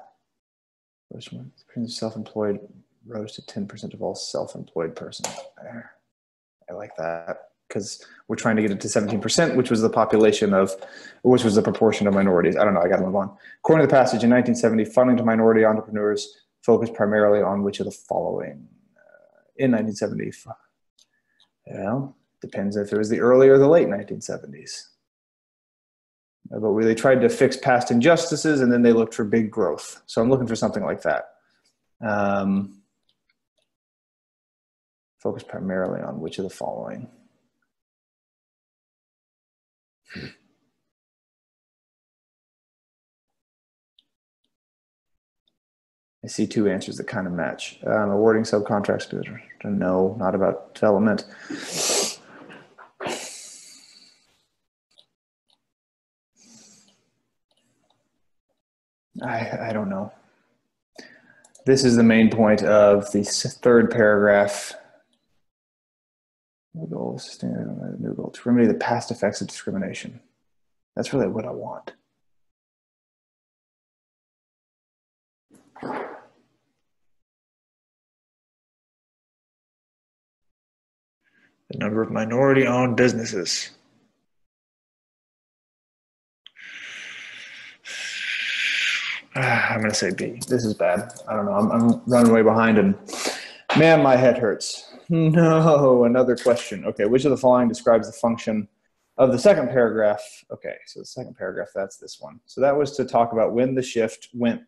which one? Self-employed rose to ten percent of all self-employed persons. There. I like that because we're trying to get it to seventeen percent, which was the population of, which was the proportion of minorities. I don't know. I got to move on. According to the passage in nineteen seventy, funding to minority entrepreneurs focused primarily on which of the following? Uh, in nineteen seventy-five. Well, depends if it was the early or the late nineteen seventies. But we, they tried to fix past injustices and then they looked for big growth. So I'm looking for something like that. Um, focus primarily on which of the following. Hmm. I see two answers that kind of match. Um, awarding subcontracts, no, not about development. I, I don't know. This is the main point of the third paragraph. New goal, new goal, to remedy the past effects of discrimination. That's really what I want. The number of minority-owned businesses. Ah, I'm gonna say B. This is bad. I don't know. I'm, I'm running way behind, and man, my head hurts. No, another question. Okay, which of the following describes the function of the second paragraph? Okay, so the second paragraph, that's this one. So that was to talk about when the shift went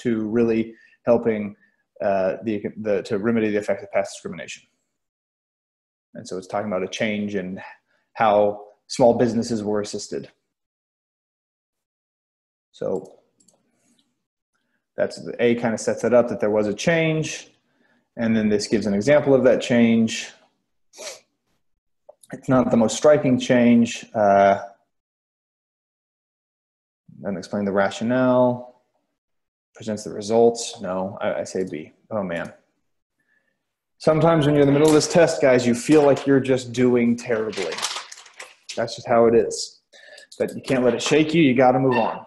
to really helping uh, the, the to remedy the effect of past discrimination. And so it's talking about a change in how small businesses were assisted. So that's the A kind of sets it up that there was a change. And then this gives an example of that change. It's not the most striking change. Uh, then explain the rationale, presents the results. No, I, I say B. Oh man. Sometimes when you're in the middle of this test, guys, you feel like you're just doing terribly. That's just how it is. But you can't let it shake you. You got to move on.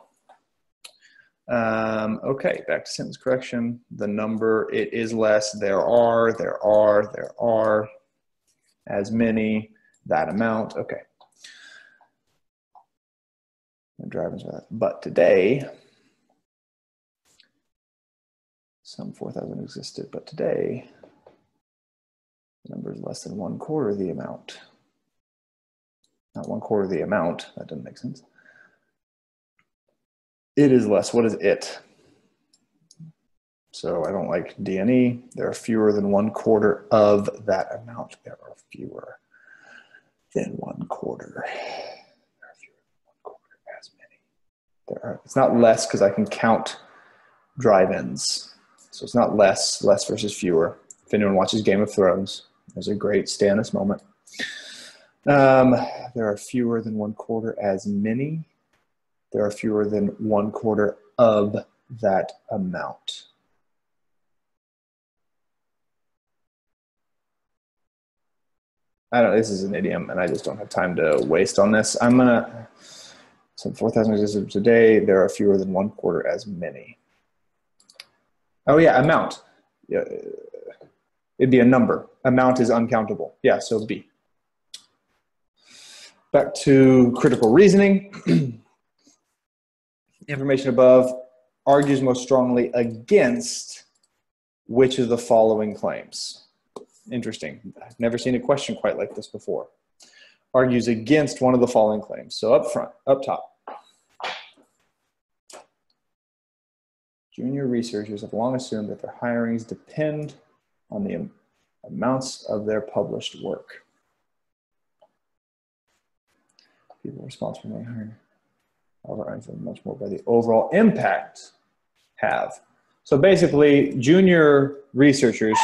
Um, okay, back to sentence correction. The number, it is less. There are, there are, there are. As many, that amount. Okay. But today, some four thousand existed, but today, the number is less than one quarter of the amount. Not one quarter of the amount. That doesn't make sense. It is less. What is it? So I don't like D and E. There are fewer than one quarter of that amount. There are fewer than one quarter. There are fewer than one quarter as many. There are, it's not less because I can count drive-ins. So it's not less, less versus fewer. If anyone watches Game of Thrones, there's a great Stannis moment. Um, there are fewer than one quarter as many. There are fewer than one quarter of that amount. I don't know, this is an idiom and I just don't have time to waste on this. I'm gonna, so four thousand existed today, there are fewer than one quarter as many. Oh yeah, amount. Yeah. It'd be a number. Amount is uncountable. Yeah, so B. Back to critical reasoning. Information above argues most strongly against which of the following claims? Interesting. I've never seen a question quite like this before. Argues against one of the following claims. So up front, up top. Junior researchers have long assumed that their hirings depend on the amounts of their published work. People responsible for my hiring, however, I'm much more by the overall impact have. So basically, junior researchers,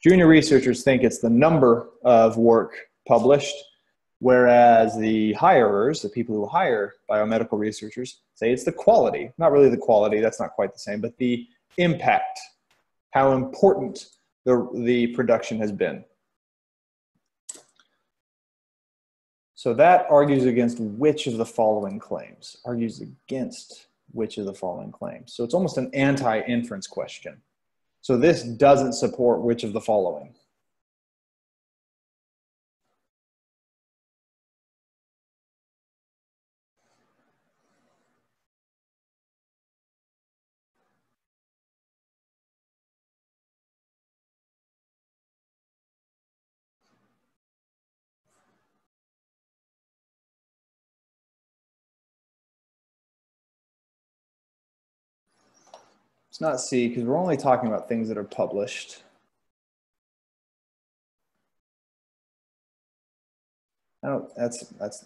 junior researchers think it's the number of work published, whereas the hirers, the people who hire biomedical researchers, say it's the quality, not really the quality, that's not quite the same, but the impact, how important the, the production has been. So that argues against which of the following claims? Argues against which of the following claims? So it's almost an anti-inference question. So this doesn't support which of the following? It's not C, because we're only talking about things that are published. I don't, that's, that's.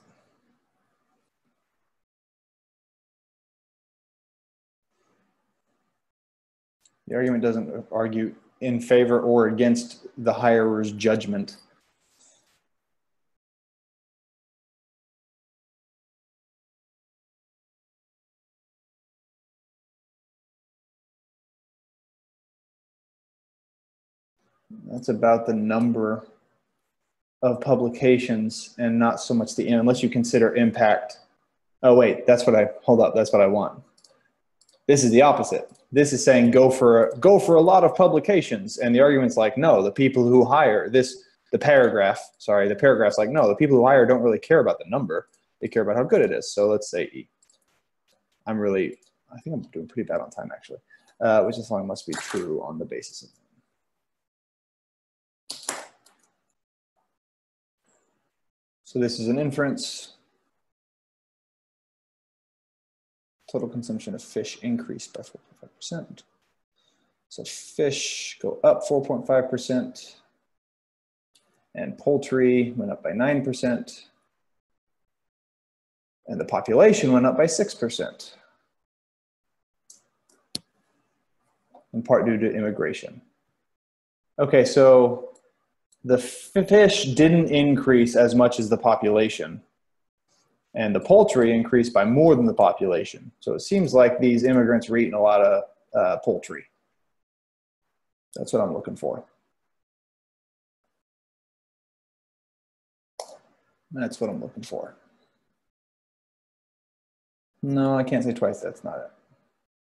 The argument doesn't argue in favor or against the hirer's judgment. That's about the number of publications and not so much the end, unless you consider impact. Oh, wait, that's what I, hold up, that's what I want. This is the opposite. This is saying go for, go for a lot of publications. And the argument's like, no, the people who hire this, the paragraph, sorry, the paragraph's like, no, the people who hire don't really care about the number. They care about how good it is. So let's say E. I'm really, I think I'm doing pretty bad on time, actually, uh, which is why it must be true on the basis of So this is an inference. Total consumption of fish increased by four point five percent. So fish go up four point five percent and poultry went up by nine percent and the population went up by six percent in part due to immigration. Okay, so the fish didn't increase as much as the population, and the poultry increased by more than the population. So it seems like these immigrants were eating a lot of uh, poultry. That's what I'm looking for. That's what I'm looking for. No, I can't say twice, that's not it.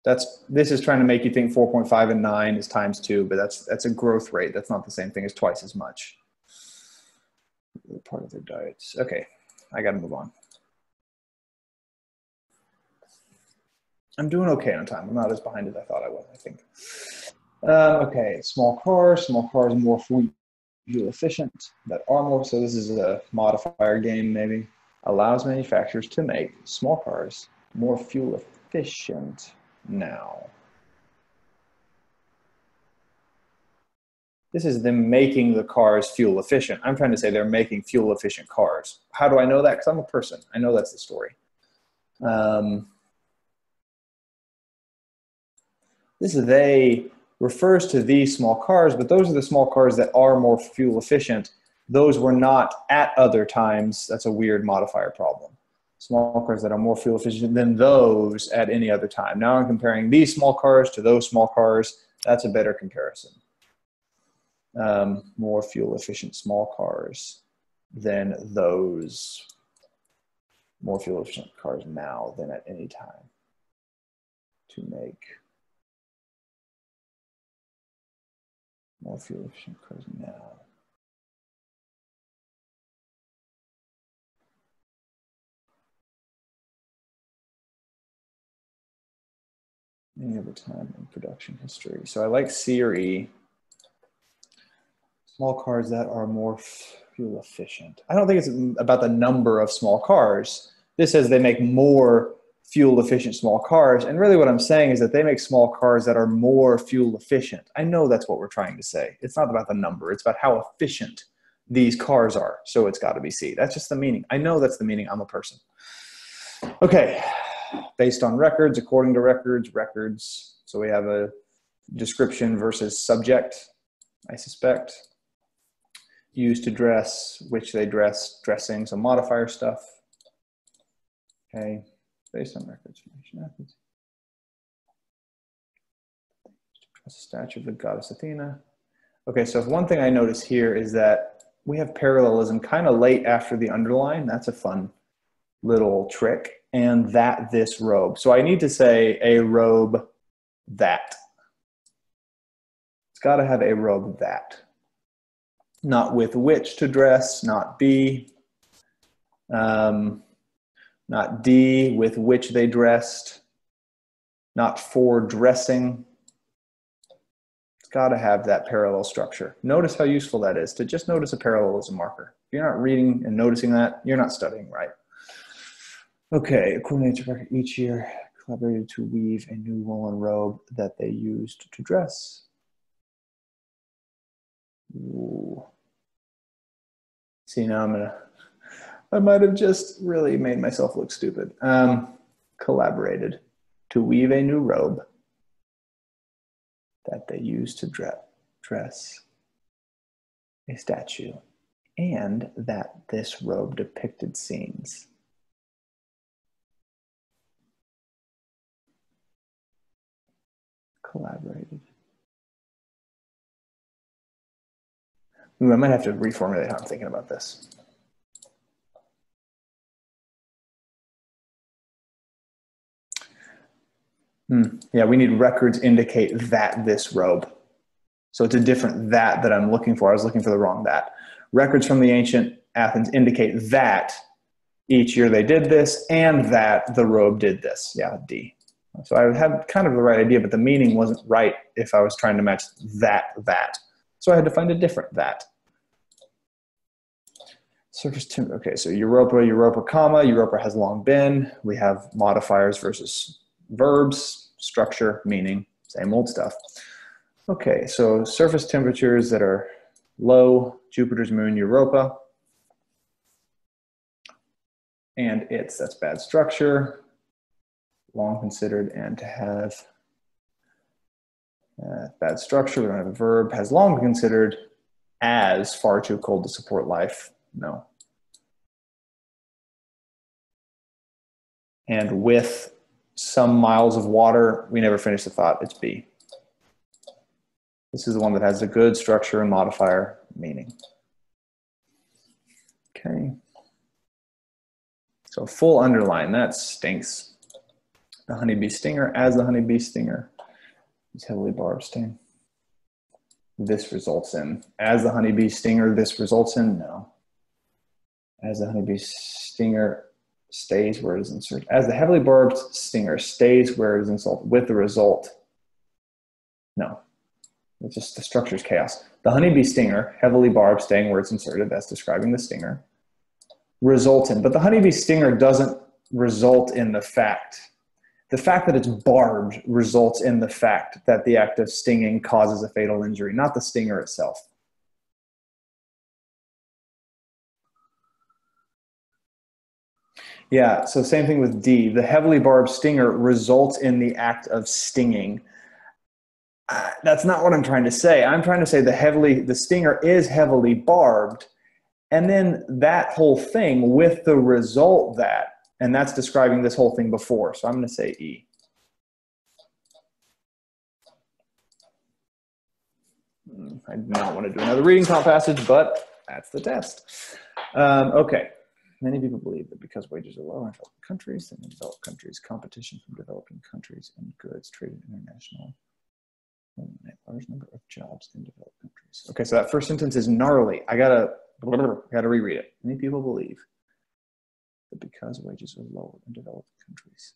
That's, this is trying to make you think four point five and nine is times two, but that's, that's a growth rate. That's not the same thing as twice as much. Part of their diets. Okay, I gotta move on. I'm doing okay on time. I'm not as behind as I thought I was, I think. Uh, okay, small cars. Small cars more fuel efficient, that are more, so this is a modifier game maybe. Allows manufacturers to make small cars more fuel efficient. Now, this is them making the cars fuel efficient. I'm trying to say they're making fuel efficient cars. How do I know that? Because I'm a person. I know that's the story. Um, this is they refers to these small cars, but those are the small cars that are more fuel efficient. Those were not at other times. That's a weird modifier problem. Small cars that are more fuel efficient than those at any other time. Now I'm comparing these small cars to those small cars. That's a better comparison. Um, more fuel efficient small cars than those. More fuel efficient cars now than at any time to make. More fuel efficient cars now. Any other time in production history. So I like C or E. small cars that are more fuel efficient. I don't think it's about the number of small cars. This says they make more fuel efficient small cars. And really what I'm saying is that they make small cars that are more fuel efficient. I know that's what we're trying to say. It's not about the number. It's about how efficient these cars are. So it's gotta be C. That's just the meaning. I know that's the meaning. I'm a person. Okay. Based on records, according to records, records. So we have a description versus subject, I suspect. Used to dress, which they dress, dressing, some modifier stuff. Okay. Based on records. A statue of the goddess Athena. Okay, so one thing I notice here is that we have parallelism kind of late after the underline. That's a fun little trick. And that this robe. So I need to say a robe that. It's got to have a robe that. Not with which to dress, not B. Um, not D, with which they dressed, not for dressing. It's got to have that parallel structure. Notice how useful that is to just notice a parallelism marker. If you're not reading and noticing that, you're not studying right. Okay, according to each year, collaborated to weave a new woolen robe that they used to dress. Ooh. See, now I'm gonna. I might have just really made myself look stupid. Um, collaborated to weave a new robe that they used to dre dress a statue, and that this robe depicted scenes. Collaborated. Ooh, I might have to reformulate how I'm thinking about this. Hmm. Yeah, we need records indicate that this robe. So it's a different that that I'm looking for. I was looking for the wrong that. Records from the ancient Athens indicate that each year they did this and that the robe did this. Yeah, D. So I had kind of the right idea, but the meaning wasn't right if I was trying to match that, that. So I had to find a different that. Surface timber. Okay, so Europa, Europa, comma. Europa has long been. We have modifiers versus verbs, structure, meaning, same old stuff. Okay, so surface temperatures that are low, Jupiter's moon, Europa. And it's, that's bad structure, long considered, and to have uh, bad structure, we don't have a verb, has long been considered as far too cold to support life, no. And with some miles of water, we never finish the thought, it's B. This is the one that has the good structure and modifier meaning. Okay. So full underline, that stinks. The honeybee stinger, as the honeybee stinger is heavily barbed sting. This results in, as the honeybee stinger, this results in, no. As the honeybee stinger, stays where it is inserted. As the heavily barbed stinger stays where it is inserted with the result. No, it's just the structure's chaos. The honeybee stinger, heavily barbed, staying where it's inserted, that's describing the stinger. Result in, but the honeybee stinger doesn't result in the fact. The fact that it's barbed results in the fact that the act of stinging causes a fatal injury, not the stinger itself. Yeah, so same thing with D. The heavily barbed stinger results in the act of stinging. Uh, that's not what I'm trying to say. I'm trying to say the heavily, the stinger is heavily barbed, and then that whole thing with the result that, and that's describing this whole thing before. So I'm going to say E. I do not want to do another reading comp passage, but that's the test. Um, okay. Many people believe that because wages are low in developing countries, then in developed countries, competition from developing countries and goods traded international eliminate large number of jobs in developed countries. Okay, so that first sentence is gnarly. I gotta, I gotta reread it. Many people believe that because wages are low in developed countries.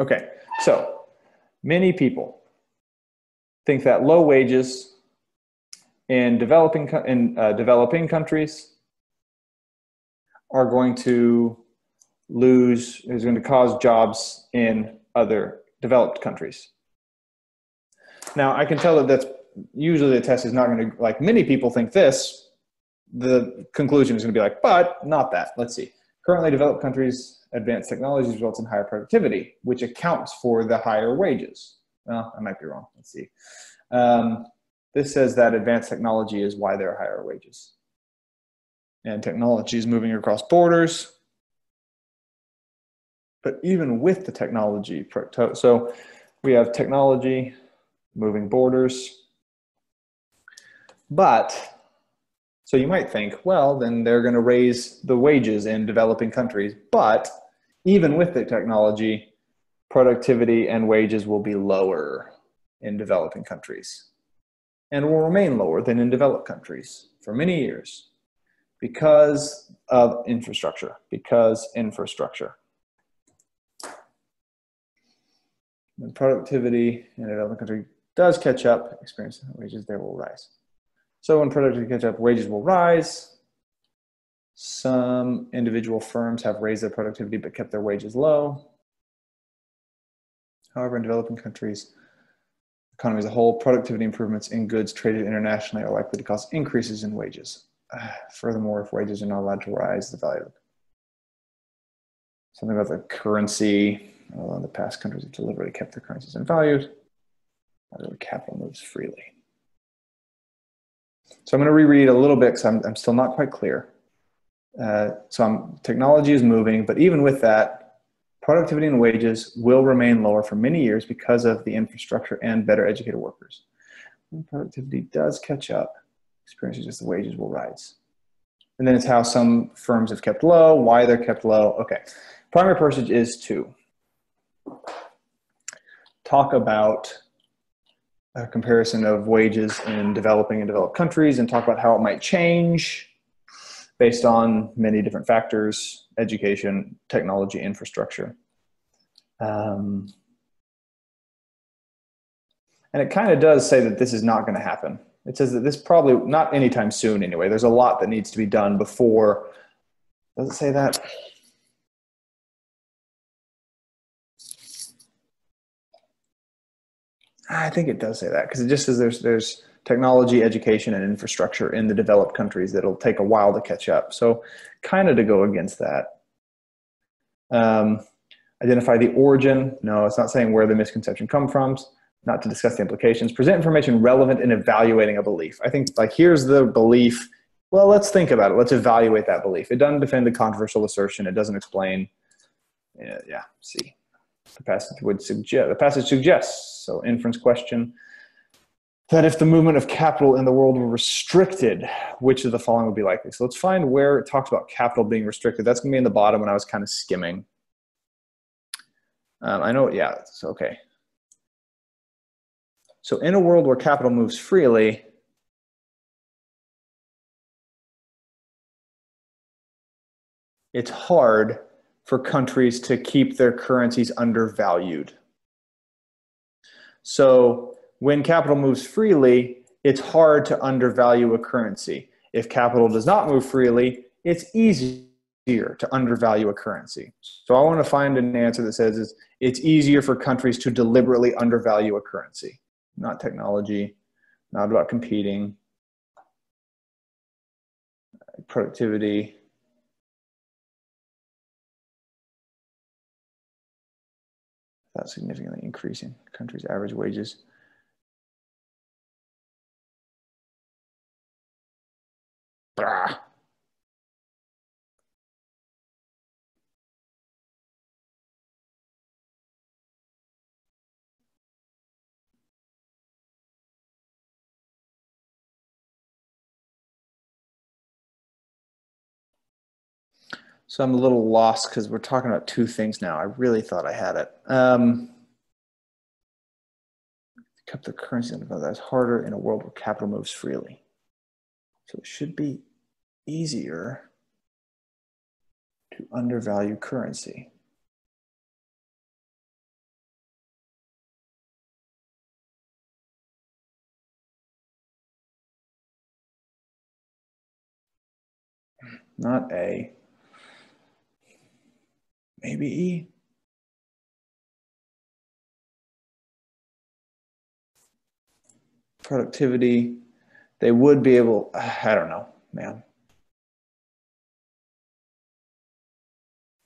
Okay, so many people think that low wages in developing, in, uh, developing countries are going to lose, is going to cause jobs in other developed countries. Now, I can tell that that's usually the test is not going to, like many people think this, the conclusion is going to be like, but not that. Let's see. Currently developed countries, advanced technologies results in higher productivity, which accounts for the higher wages. Well, I might be wrong. Let's see. Um, this says that advanced technology is why there are higher wages. And technology is moving across borders. But even with the technology, so we have technology moving borders. But, so you might think, well, then they're going to raise the wages in developing countries. But even with the technology, productivity and wages will be lower in developing countries and will remain lower than in developed countries for many years because of infrastructure, because infrastructure. And productivity in a developing country does catch up, experience wages there will rise. So when productivity catches up, wages will rise. Some individual firms have raised their productivity but kept their wages low. However, in developing countries, economy as a whole, productivity improvements in goods traded internationally are likely to cause increases in wages. Uh, furthermore, if wages are not allowed to rise, the value of something about the currency, although in the past countries have deliberately kept their currencies in value, capital moves freely. So I'm going to reread a little bit because I'm, I'm still not quite clear. Uh, so I'm, technology is moving, but even with that, productivity and wages will remain lower for many years because of the infrastructure and better educated workers. When productivity does catch up, experiences just the wages will rise. And then it's how some firms have kept low, why they're kept low. Okay, primary purpose is to talk about a comparison of wages in developing and developed countries and talk about how it might change based on many different factors, education, technology, infrastructure. Um, and it kind of does say that this is not going to happen. It says that this probably not anytime soon anyway. There's a lot that needs to be done before. Does it say that? I think it does say that because it just says there's, there's technology, education, and infrastructure in the developed countries that'll take a while to catch up. So kind of to go against that. Um, identify the origin. No, it's not saying where the misconception comes from. Not to discuss the implications. Present information relevant in evaluating a belief. I think like here's the belief. Well, let's think about it. Let's evaluate that belief. It doesn't defend the controversial assertion. It doesn't explain. Yeah, yeah see. The passage would suggest, the passage suggests, so inference question, that if the movement of capital in the world were restricted, which of the following would be likely? So let's find where it talks about capital being restricted. That's going to be in the bottom when I was kind of skimming. Um, I know, yeah, it's okay. So in a world where capital moves freely, it's hard for countries to keep their currencies undervalued. So when capital moves freely, it's hard to undervalue a currency. If capital does not move freely, it's easier to undervalue a currency. So I want to find an answer that says is it's easier for countries to deliberately undervalue a currency. Not technology, not about competing, productivity. Without significantly increasing countries' average wages. Bah. So I'm a little lost because we're talking about two things now. I really thought I had it. Um, kept the currency under value. That's harder in a world where capital moves freely. So it should be easier to undervalue currency. not A. Maybe E. Productivity, they would be able, I don't know, man.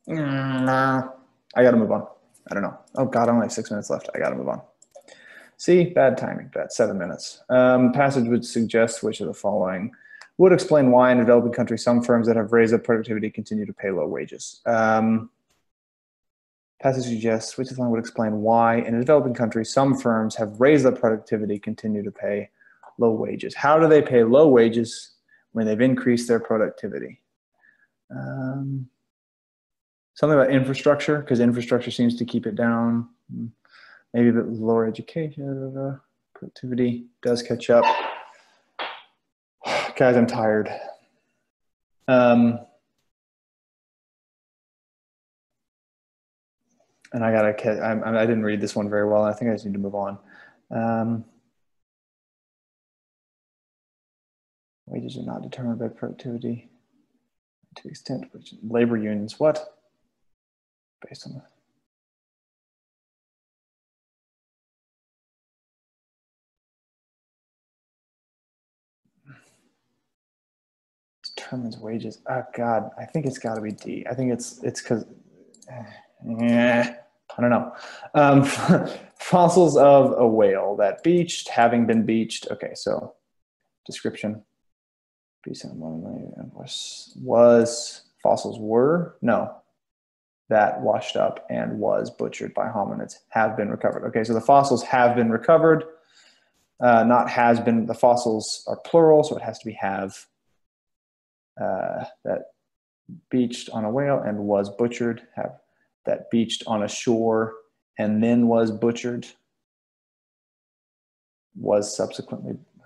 I gotta move on. I don't know. Oh God, I only have six minutes left. I gotta move on. See, bad timing, bad seven minutes. Um, passage would suggest which of the following would explain why in a developing country some firms that have raised up productivity continue to pay low wages. Um, Passage suggests which of the following would explain why in a developing country some firms have raised up productivity continue to pay low wages. How do they pay low wages when they've increased their productivity? Um, something about infrastructure, because infrastructure seems to keep it down. Maybe a bit lower education. Productivity does catch up. Guys, I'm tired. Um, And I gotta, I, I didn't read this one very well. I think I just need to move on. Um, wages are not determined by productivity to the extent to which labor unions, what? Based on that. Determines wages. Oh God, I think it's gotta be D. I think it's, it's cause, eh. Yeah, I don't know. Um, fossils of a whale that beached, having been beached. Okay, so description. Was, was fossils were, no, that washed up and was butchered by hominids have been recovered. Okay, so the fossils have been recovered, uh, not has been. The fossils are plural, so it has to be have uh, that beached on a whale and was butchered, have that beached on a shore and then was butchered, was subsequently, I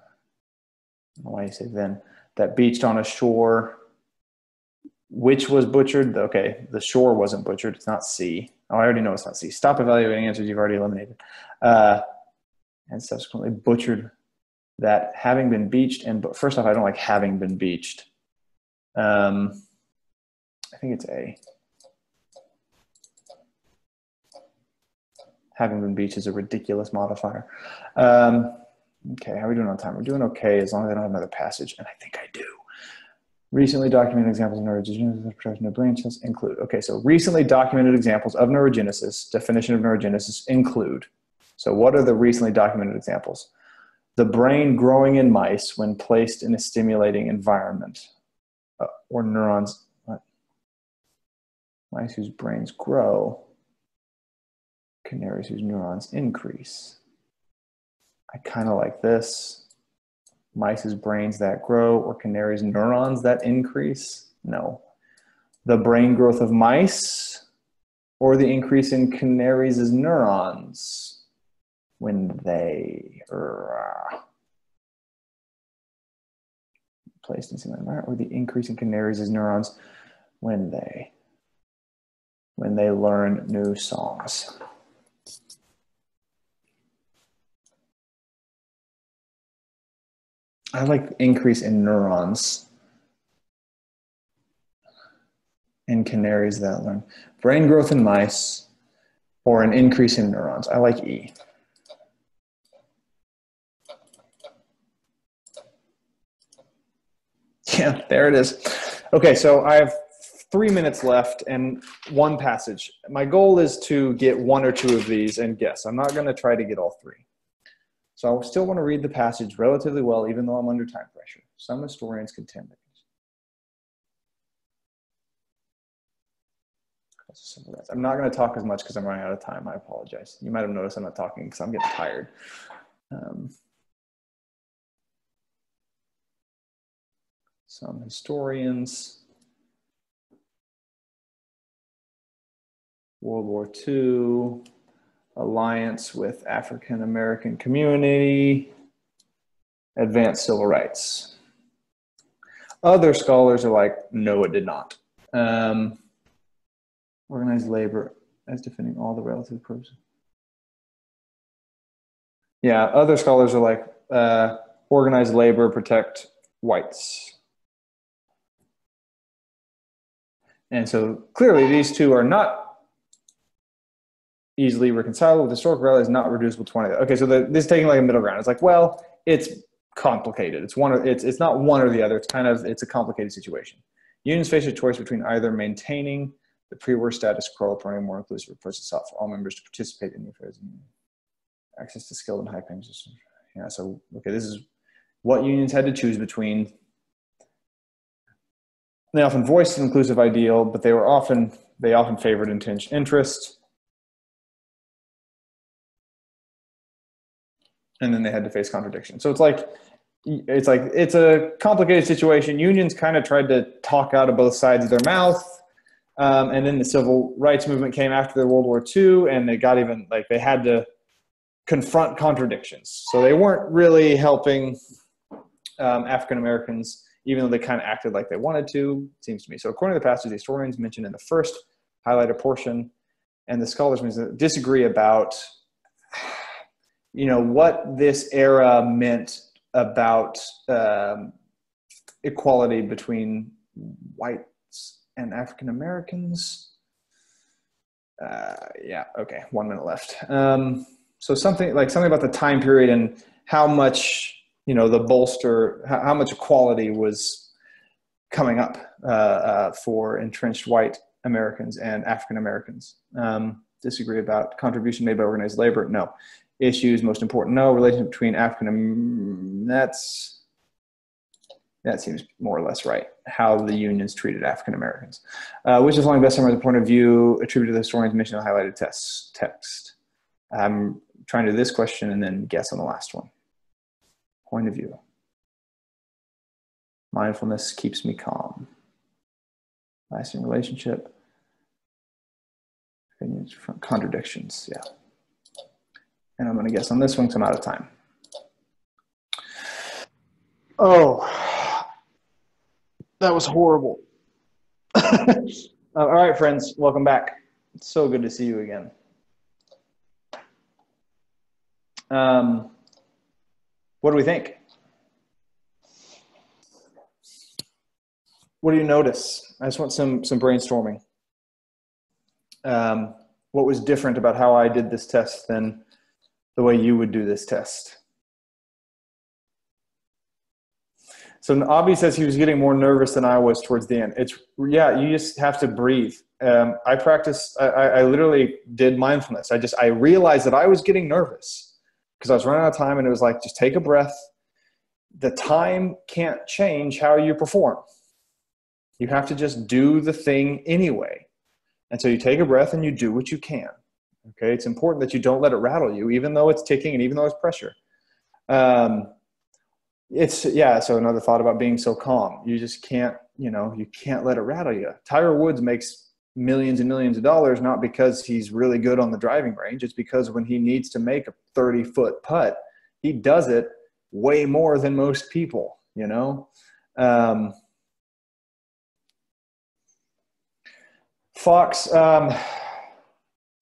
don't know why you say then, that beached on a shore, which was butchered, okay, the shore wasn't butchered, it's not C. Oh, I already know it's not C. Stop evaluating answers you've already eliminated. Uh, and subsequently butchered, that having been beached, and first off, I don't like having been beached. Um, I think it's A. Having been beached is a ridiculous modifier. Um, okay, how are we doing on time? We're doing okay as long as I don't have another passage, and I think I do. Recently documented examples of neurogenesis, production of brain cells include. Okay, so recently documented examples of neurogenesis, definition of neurogenesis include. So what are the recently documented examples? The brain growing in mice when placed in a stimulating environment, uh, or neurons, what? Mice whose brains grow. Canaries whose neurons increase. I kind of like this. Mice's brains that grow or canaries' neurons that increase? No. The brain growth of mice or the increase in canaries' neurons when they are placed in similar manner, or the increase in canaries' neurons when they when they learn new songs. I like the increase in neurons in canaries that learn. Brain growth in mice or an increase in neurons. I like E. Yeah, there it is. Okay, so I have three minutes left and one passage. My goal is to get one or two of these and guess. I'm not going to try to get all three. So I still want to read the passage relatively well, even though I'm under time pressure. Some historians contend that. I'm not going to talk as much because I'm running out of time. I apologize. You might have noticed I'm not talking because I'm getting tired. Um, some historians. World War Two. Alliance with African American community, advanced civil rights. Other scholars are like, no, it did not. Um, organized labor as defending all the relative purposes. Yeah, other scholars are like, uh, organized labor protect whites. And so clearly these two are not easily reconcilable. The historical value is not reducible to one of them. Okay, so the, this is taking like a middle ground. It's like, well, it's complicated. It's one or, it's, it's not one or the other. It's kind of, it's a complicated situation. Unions face a choice between either maintaining the pre-war status quo or promoting more inclusive approach itself for all members to participate in the affairs of the union. Access to skilled and high paying systems. Yeah, so, okay, this is what unions had to choose between. They often voiced an inclusive ideal, but they were often, they often favored intense interest. And then they had to face contradiction. So it's like, it's like, it's a complicated situation. Unions kind of tried to talk out of both sides of their mouth. Um, and then the civil rights movement came after the World War Two, and they got even, like, they had to confront contradictions. So they weren't really helping um, African-Americans, even though they kind of acted like they wanted to, it seems to me. So according to the passage, the historians mentioned in the first highlighted portion, and the scholars disagree about, you know, what this era meant about um, equality between whites and African-Americans. Uh, yeah, okay, one minute left. Um, so something like something about the time period and how much, you know, the bolster, how much equality was coming up uh, uh, for entrenched white Americans and African-Americans. Um, disagree about contribution made by organized labor? No. Issues most important? No. Relationship between African, that's, that seems more or less right. How the unions treated African-Americans. Uh, which is long best summarized the point of view attributed to the historian's mention of highlighted tests, text. I'm trying to do this question and then guess on the last one. Point of view. Mindfulness keeps me calm. Lasting relationship. Opinions from contradictions, yeah. And I'm gonna guess on this one because I'm out of time. Oh, that was horrible. All right, friends, welcome back. It's so good to see you again. Um, What do we think? What do you notice? I just want some, some brainstorming. Um, what was different about how I did this test than the way you would do this test? So Nabi says he was getting more nervous than I was towards the end. It's, yeah, you just have to breathe. Um, I practiced, I, I, I literally did mindfulness. I just, I realized that I was getting nervous. Because I was running out of time, and it was like, just take a breath. The time can't change how you perform. You have to just do the thing anyway. And so you take a breath and you do what you can. Okay, it's important that you don't let it rattle you, even though it's ticking and even though it's pressure. Um, it's, yeah, so another thought about being so calm. You just can't, you know, you can't let it rattle you. Tiger Woods makes millions and millions of dollars, not because he's really good on the driving range. It's because when he needs to make a thirty foot putt, he does it way more than most people, you know? Um, Fox, um,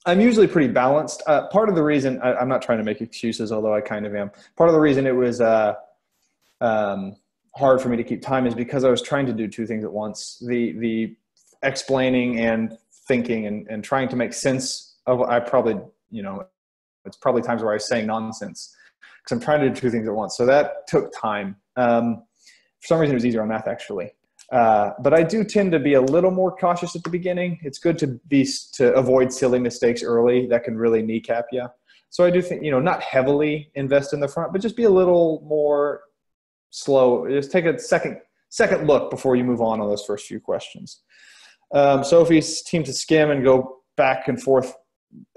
I'm usually pretty balanced. Uh, part of the reason, I, I'm not trying to make excuses, although I kind of am. Part of the reason it was uh, um, hard for me to keep time is because I was trying to do two things at once. The, the, explaining and thinking and, and trying to make sense of, I probably, you know, it's probably times where I was saying nonsense because I'm trying to do two things at once. So that took time. Um, for some reason it was easier on math actually. Uh, but I do tend to be a little more cautious at the beginning. It's good to be, to avoid silly mistakes early that can really kneecap you. So I do think, you know, not heavily invest in the front, but just be a little more slow. Just take a second, second look before you move on on those first few questions. Um, Sophie's team to skim and go back and forth.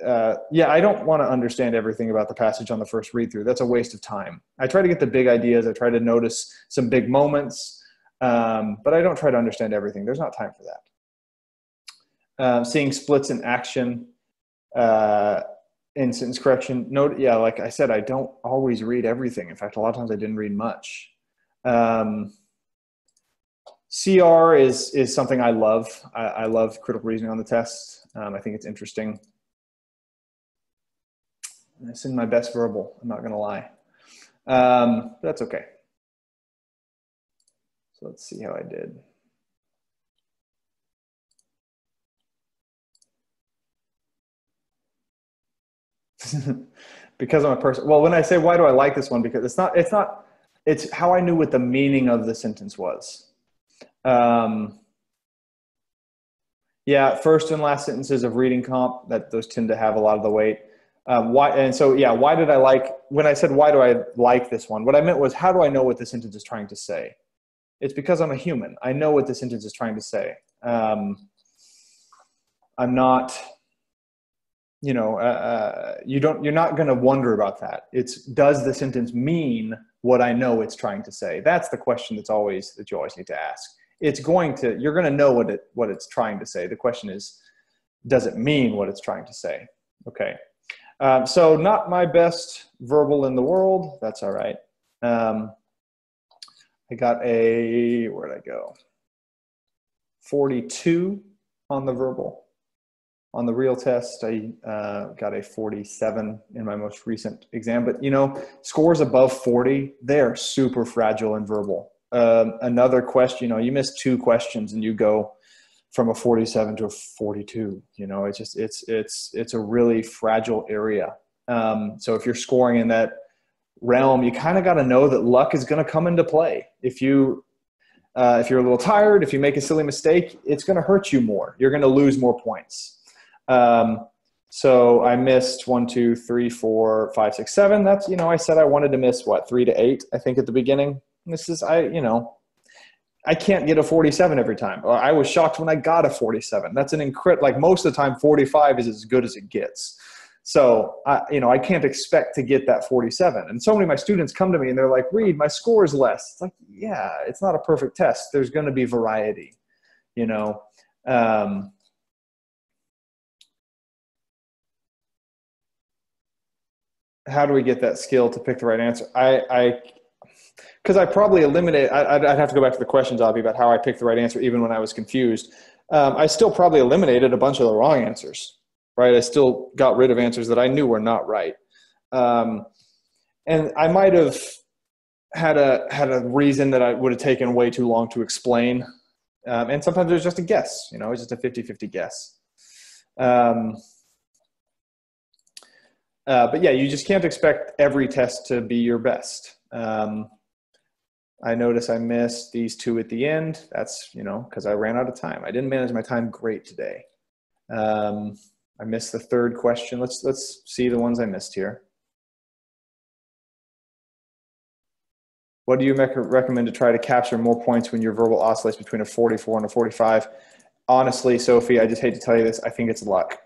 Uh, yeah, I don't want to understand everything about the passage on the first read through. That's a waste of time. I try to get the big ideas. I try to notice some big moments, um, but I don't try to understand everything. There's not time for that. Um, seeing splits in action, uh, in sentence correction. Note, yeah, like I said, I don't always read everything. In fact, a lot of times I didn't read much. Um, C R is, is something I love. I, I love critical reasoning on the test. Um, I think it's interesting. It's in my best verbal, I'm not going to lie. Um, that's okay. So let's see how I did. because I'm a person. Well, when I say, why do I like this one? Because it's not, it's not, it's how I knew what the meaning of the sentence was. Um, yeah. First and last sentences of reading comp, that those tend to have a lot of the weight. Um, why? And so, yeah, why did I like, when I said, why do I like this one? What I meant was, how do I know what the sentence is trying to say? It's because I'm a human. I know what the sentence is trying to say. Um, I'm not, you know, uh, you don't, you're not going to wonder about that. It's, does the sentence mean what I know it's trying to say? That's the question that's always, that you always need to ask. It's going to, you're going to know what it, what it's trying to say. The question is, does it mean what it's trying to say? Okay. Um, so not my best verbal in the world. That's all right. Um, I got a, where'd I go? forty-two on the verbal. On the real test, I uh, got a forty-seven in my most recent exam. But, you know, scores above forty, they are super fragile in verbal. Um, another question, you know, you miss two questions and you go from a forty-seven to a forty-two. You know, it's just, it's, it's, it's a really fragile area. Um, so if you're scoring in that realm, you kind of got to know that luck is going to come into play. If you, uh, if you're a little tired, if you make a silly mistake, it's going to hurt you more. You're going to lose more points. Um, so I missed one, two, three, four, five, six, seven. That's, you know, I said I wanted to miss what, three to eight, I think at the beginning. This is, I, you know, I can't get a forty-seven every time. I was shocked when I got a forty-seven. That's an incredible, like most of the time, forty-five is as good as it gets. So, I, you know, I can't expect to get that forty-seven. And so many of my students come to me and they're like, Reed, my score is less. It's like, yeah, it's not a perfect test. There's going to be variety, you know? Um, how do we get that skill to pick the right answer? I, I, Because I probably eliminate, I'd, I'd have to go back to the questions, Avi, about how I picked the right answer even when I was confused. Um, I still probably eliminated a bunch of the wrong answers, right? I still got rid of answers that I knew were not right. Um, and I might have had a, had a reason that I would have taken way too long to explain. Um, and sometimes there's just a guess, you know, it's just a fifty fifty guess. Um, uh, but yeah, you just can't expect every test to be your best. Um, I notice I missed these two at the end. That's, you know, because I ran out of time. I didn't manage my time great today. Um, I missed the third question. Let's, let's see the ones I missed here. What do you recommend to try to capture more points when your verbal oscillates between a forty-four and a forty-five? Honestly, Sophie, I just hate to tell you this. I think it's luck.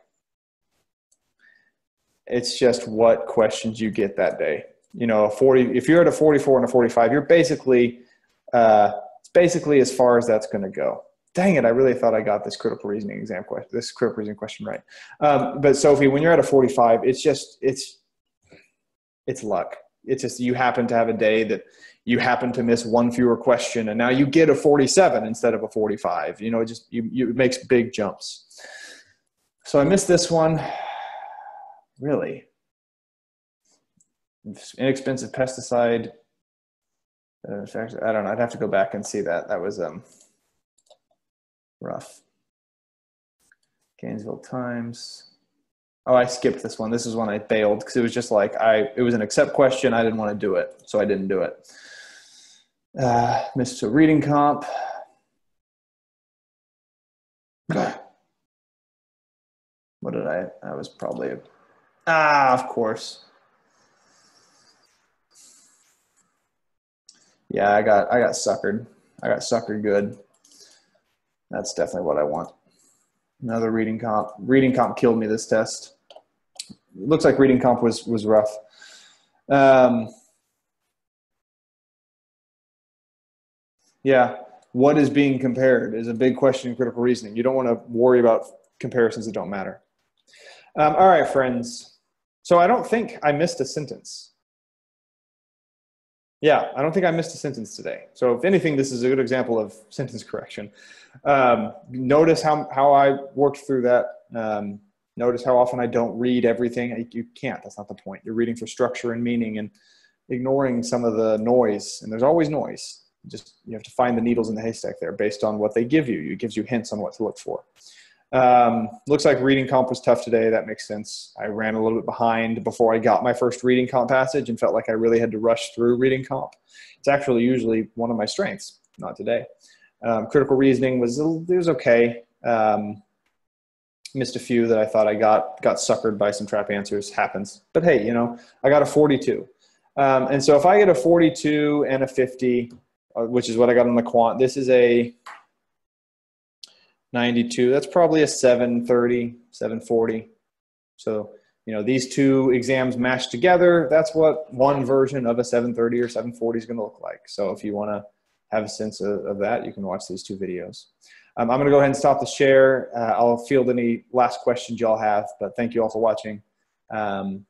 It's just what questions you get that day. You know, a forty, if you're at a forty-four and a forty-five, you're basically, uh, it's basically as far as that's going to go. Dang it. I really thought I got this critical reasoning exam question, this critical reasoning question, right. Um, but Sophie, when you're at a forty-five, it's just, it's, it's luck. It's just, you happen to have a day that you happen to miss one fewer question and now you get a forty-seven instead of a forty-five, you know, it just, you, you, it makes big jumps. So I missed this one. Really? Inexpensive pesticide. Uh, I don't know. I'd have to go back and see that. That was um, rough. Gainesville Times. Oh, I skipped this one. This is one I bailed because it was just like I. It was an accept question. I didn't want to do it, so I didn't do it. Uh, missed a reading comp. What did I? I was probably ah, of course. Yeah, I got, I got suckered. I got suckered good. That's definitely what I want. Another reading comp. Reading comp killed me this test. Looks like reading comp was, was rough. Um, yeah, what is being compared is a big question in critical reasoning. You don't want to worry about comparisons that don't matter. Um, all right, friends. So I don't think I missed a sentence. Yeah, I don't think I missed a sentence today. So if anything, this is a good example of sentence correction. Um, notice how, how I worked through that. Um, notice how often I don't read everything. You can't, that's not the point. You're reading for structure and meaning and ignoring some of the noise. And there's always noise. Just, you have to find the needles in the haystack there based on what they give you. It gives you hints on what to look for. Um, looks like reading comp was tough today. That makes sense. I ran a little bit behind before I got my first reading comp passage and felt like I really had to rush through reading comp. It's actually usually one of my strengths, not today. Um, critical reasoning was, it was okay. Um, missed a few that I thought I got, got suckered by some trap answers, happens. But hey, you know, I got a forty-two. Um, and so if I get a forty-two and a fifty, which is what I got on the quant, this is a ninety-two. That's probably a seven thirty, seven forty. So, you know, these two exams mashed together, that's what one version of a seven thirty or seven forty is going to look like. So if you want to have a sense of, of that, you can watch these two videos. Um, I'm going to go ahead and stop the share. Uh, I'll field any last questions y'all have, but thank you all for watching. Um,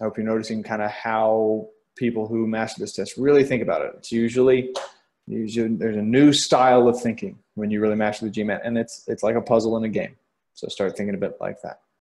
I hope you're noticing kind of how people who master this test really think about it. It's usually, usually there's a new style of thinking when you really master the GMAT, and it's, it's like a puzzle in a game. So start thinking a bit like that.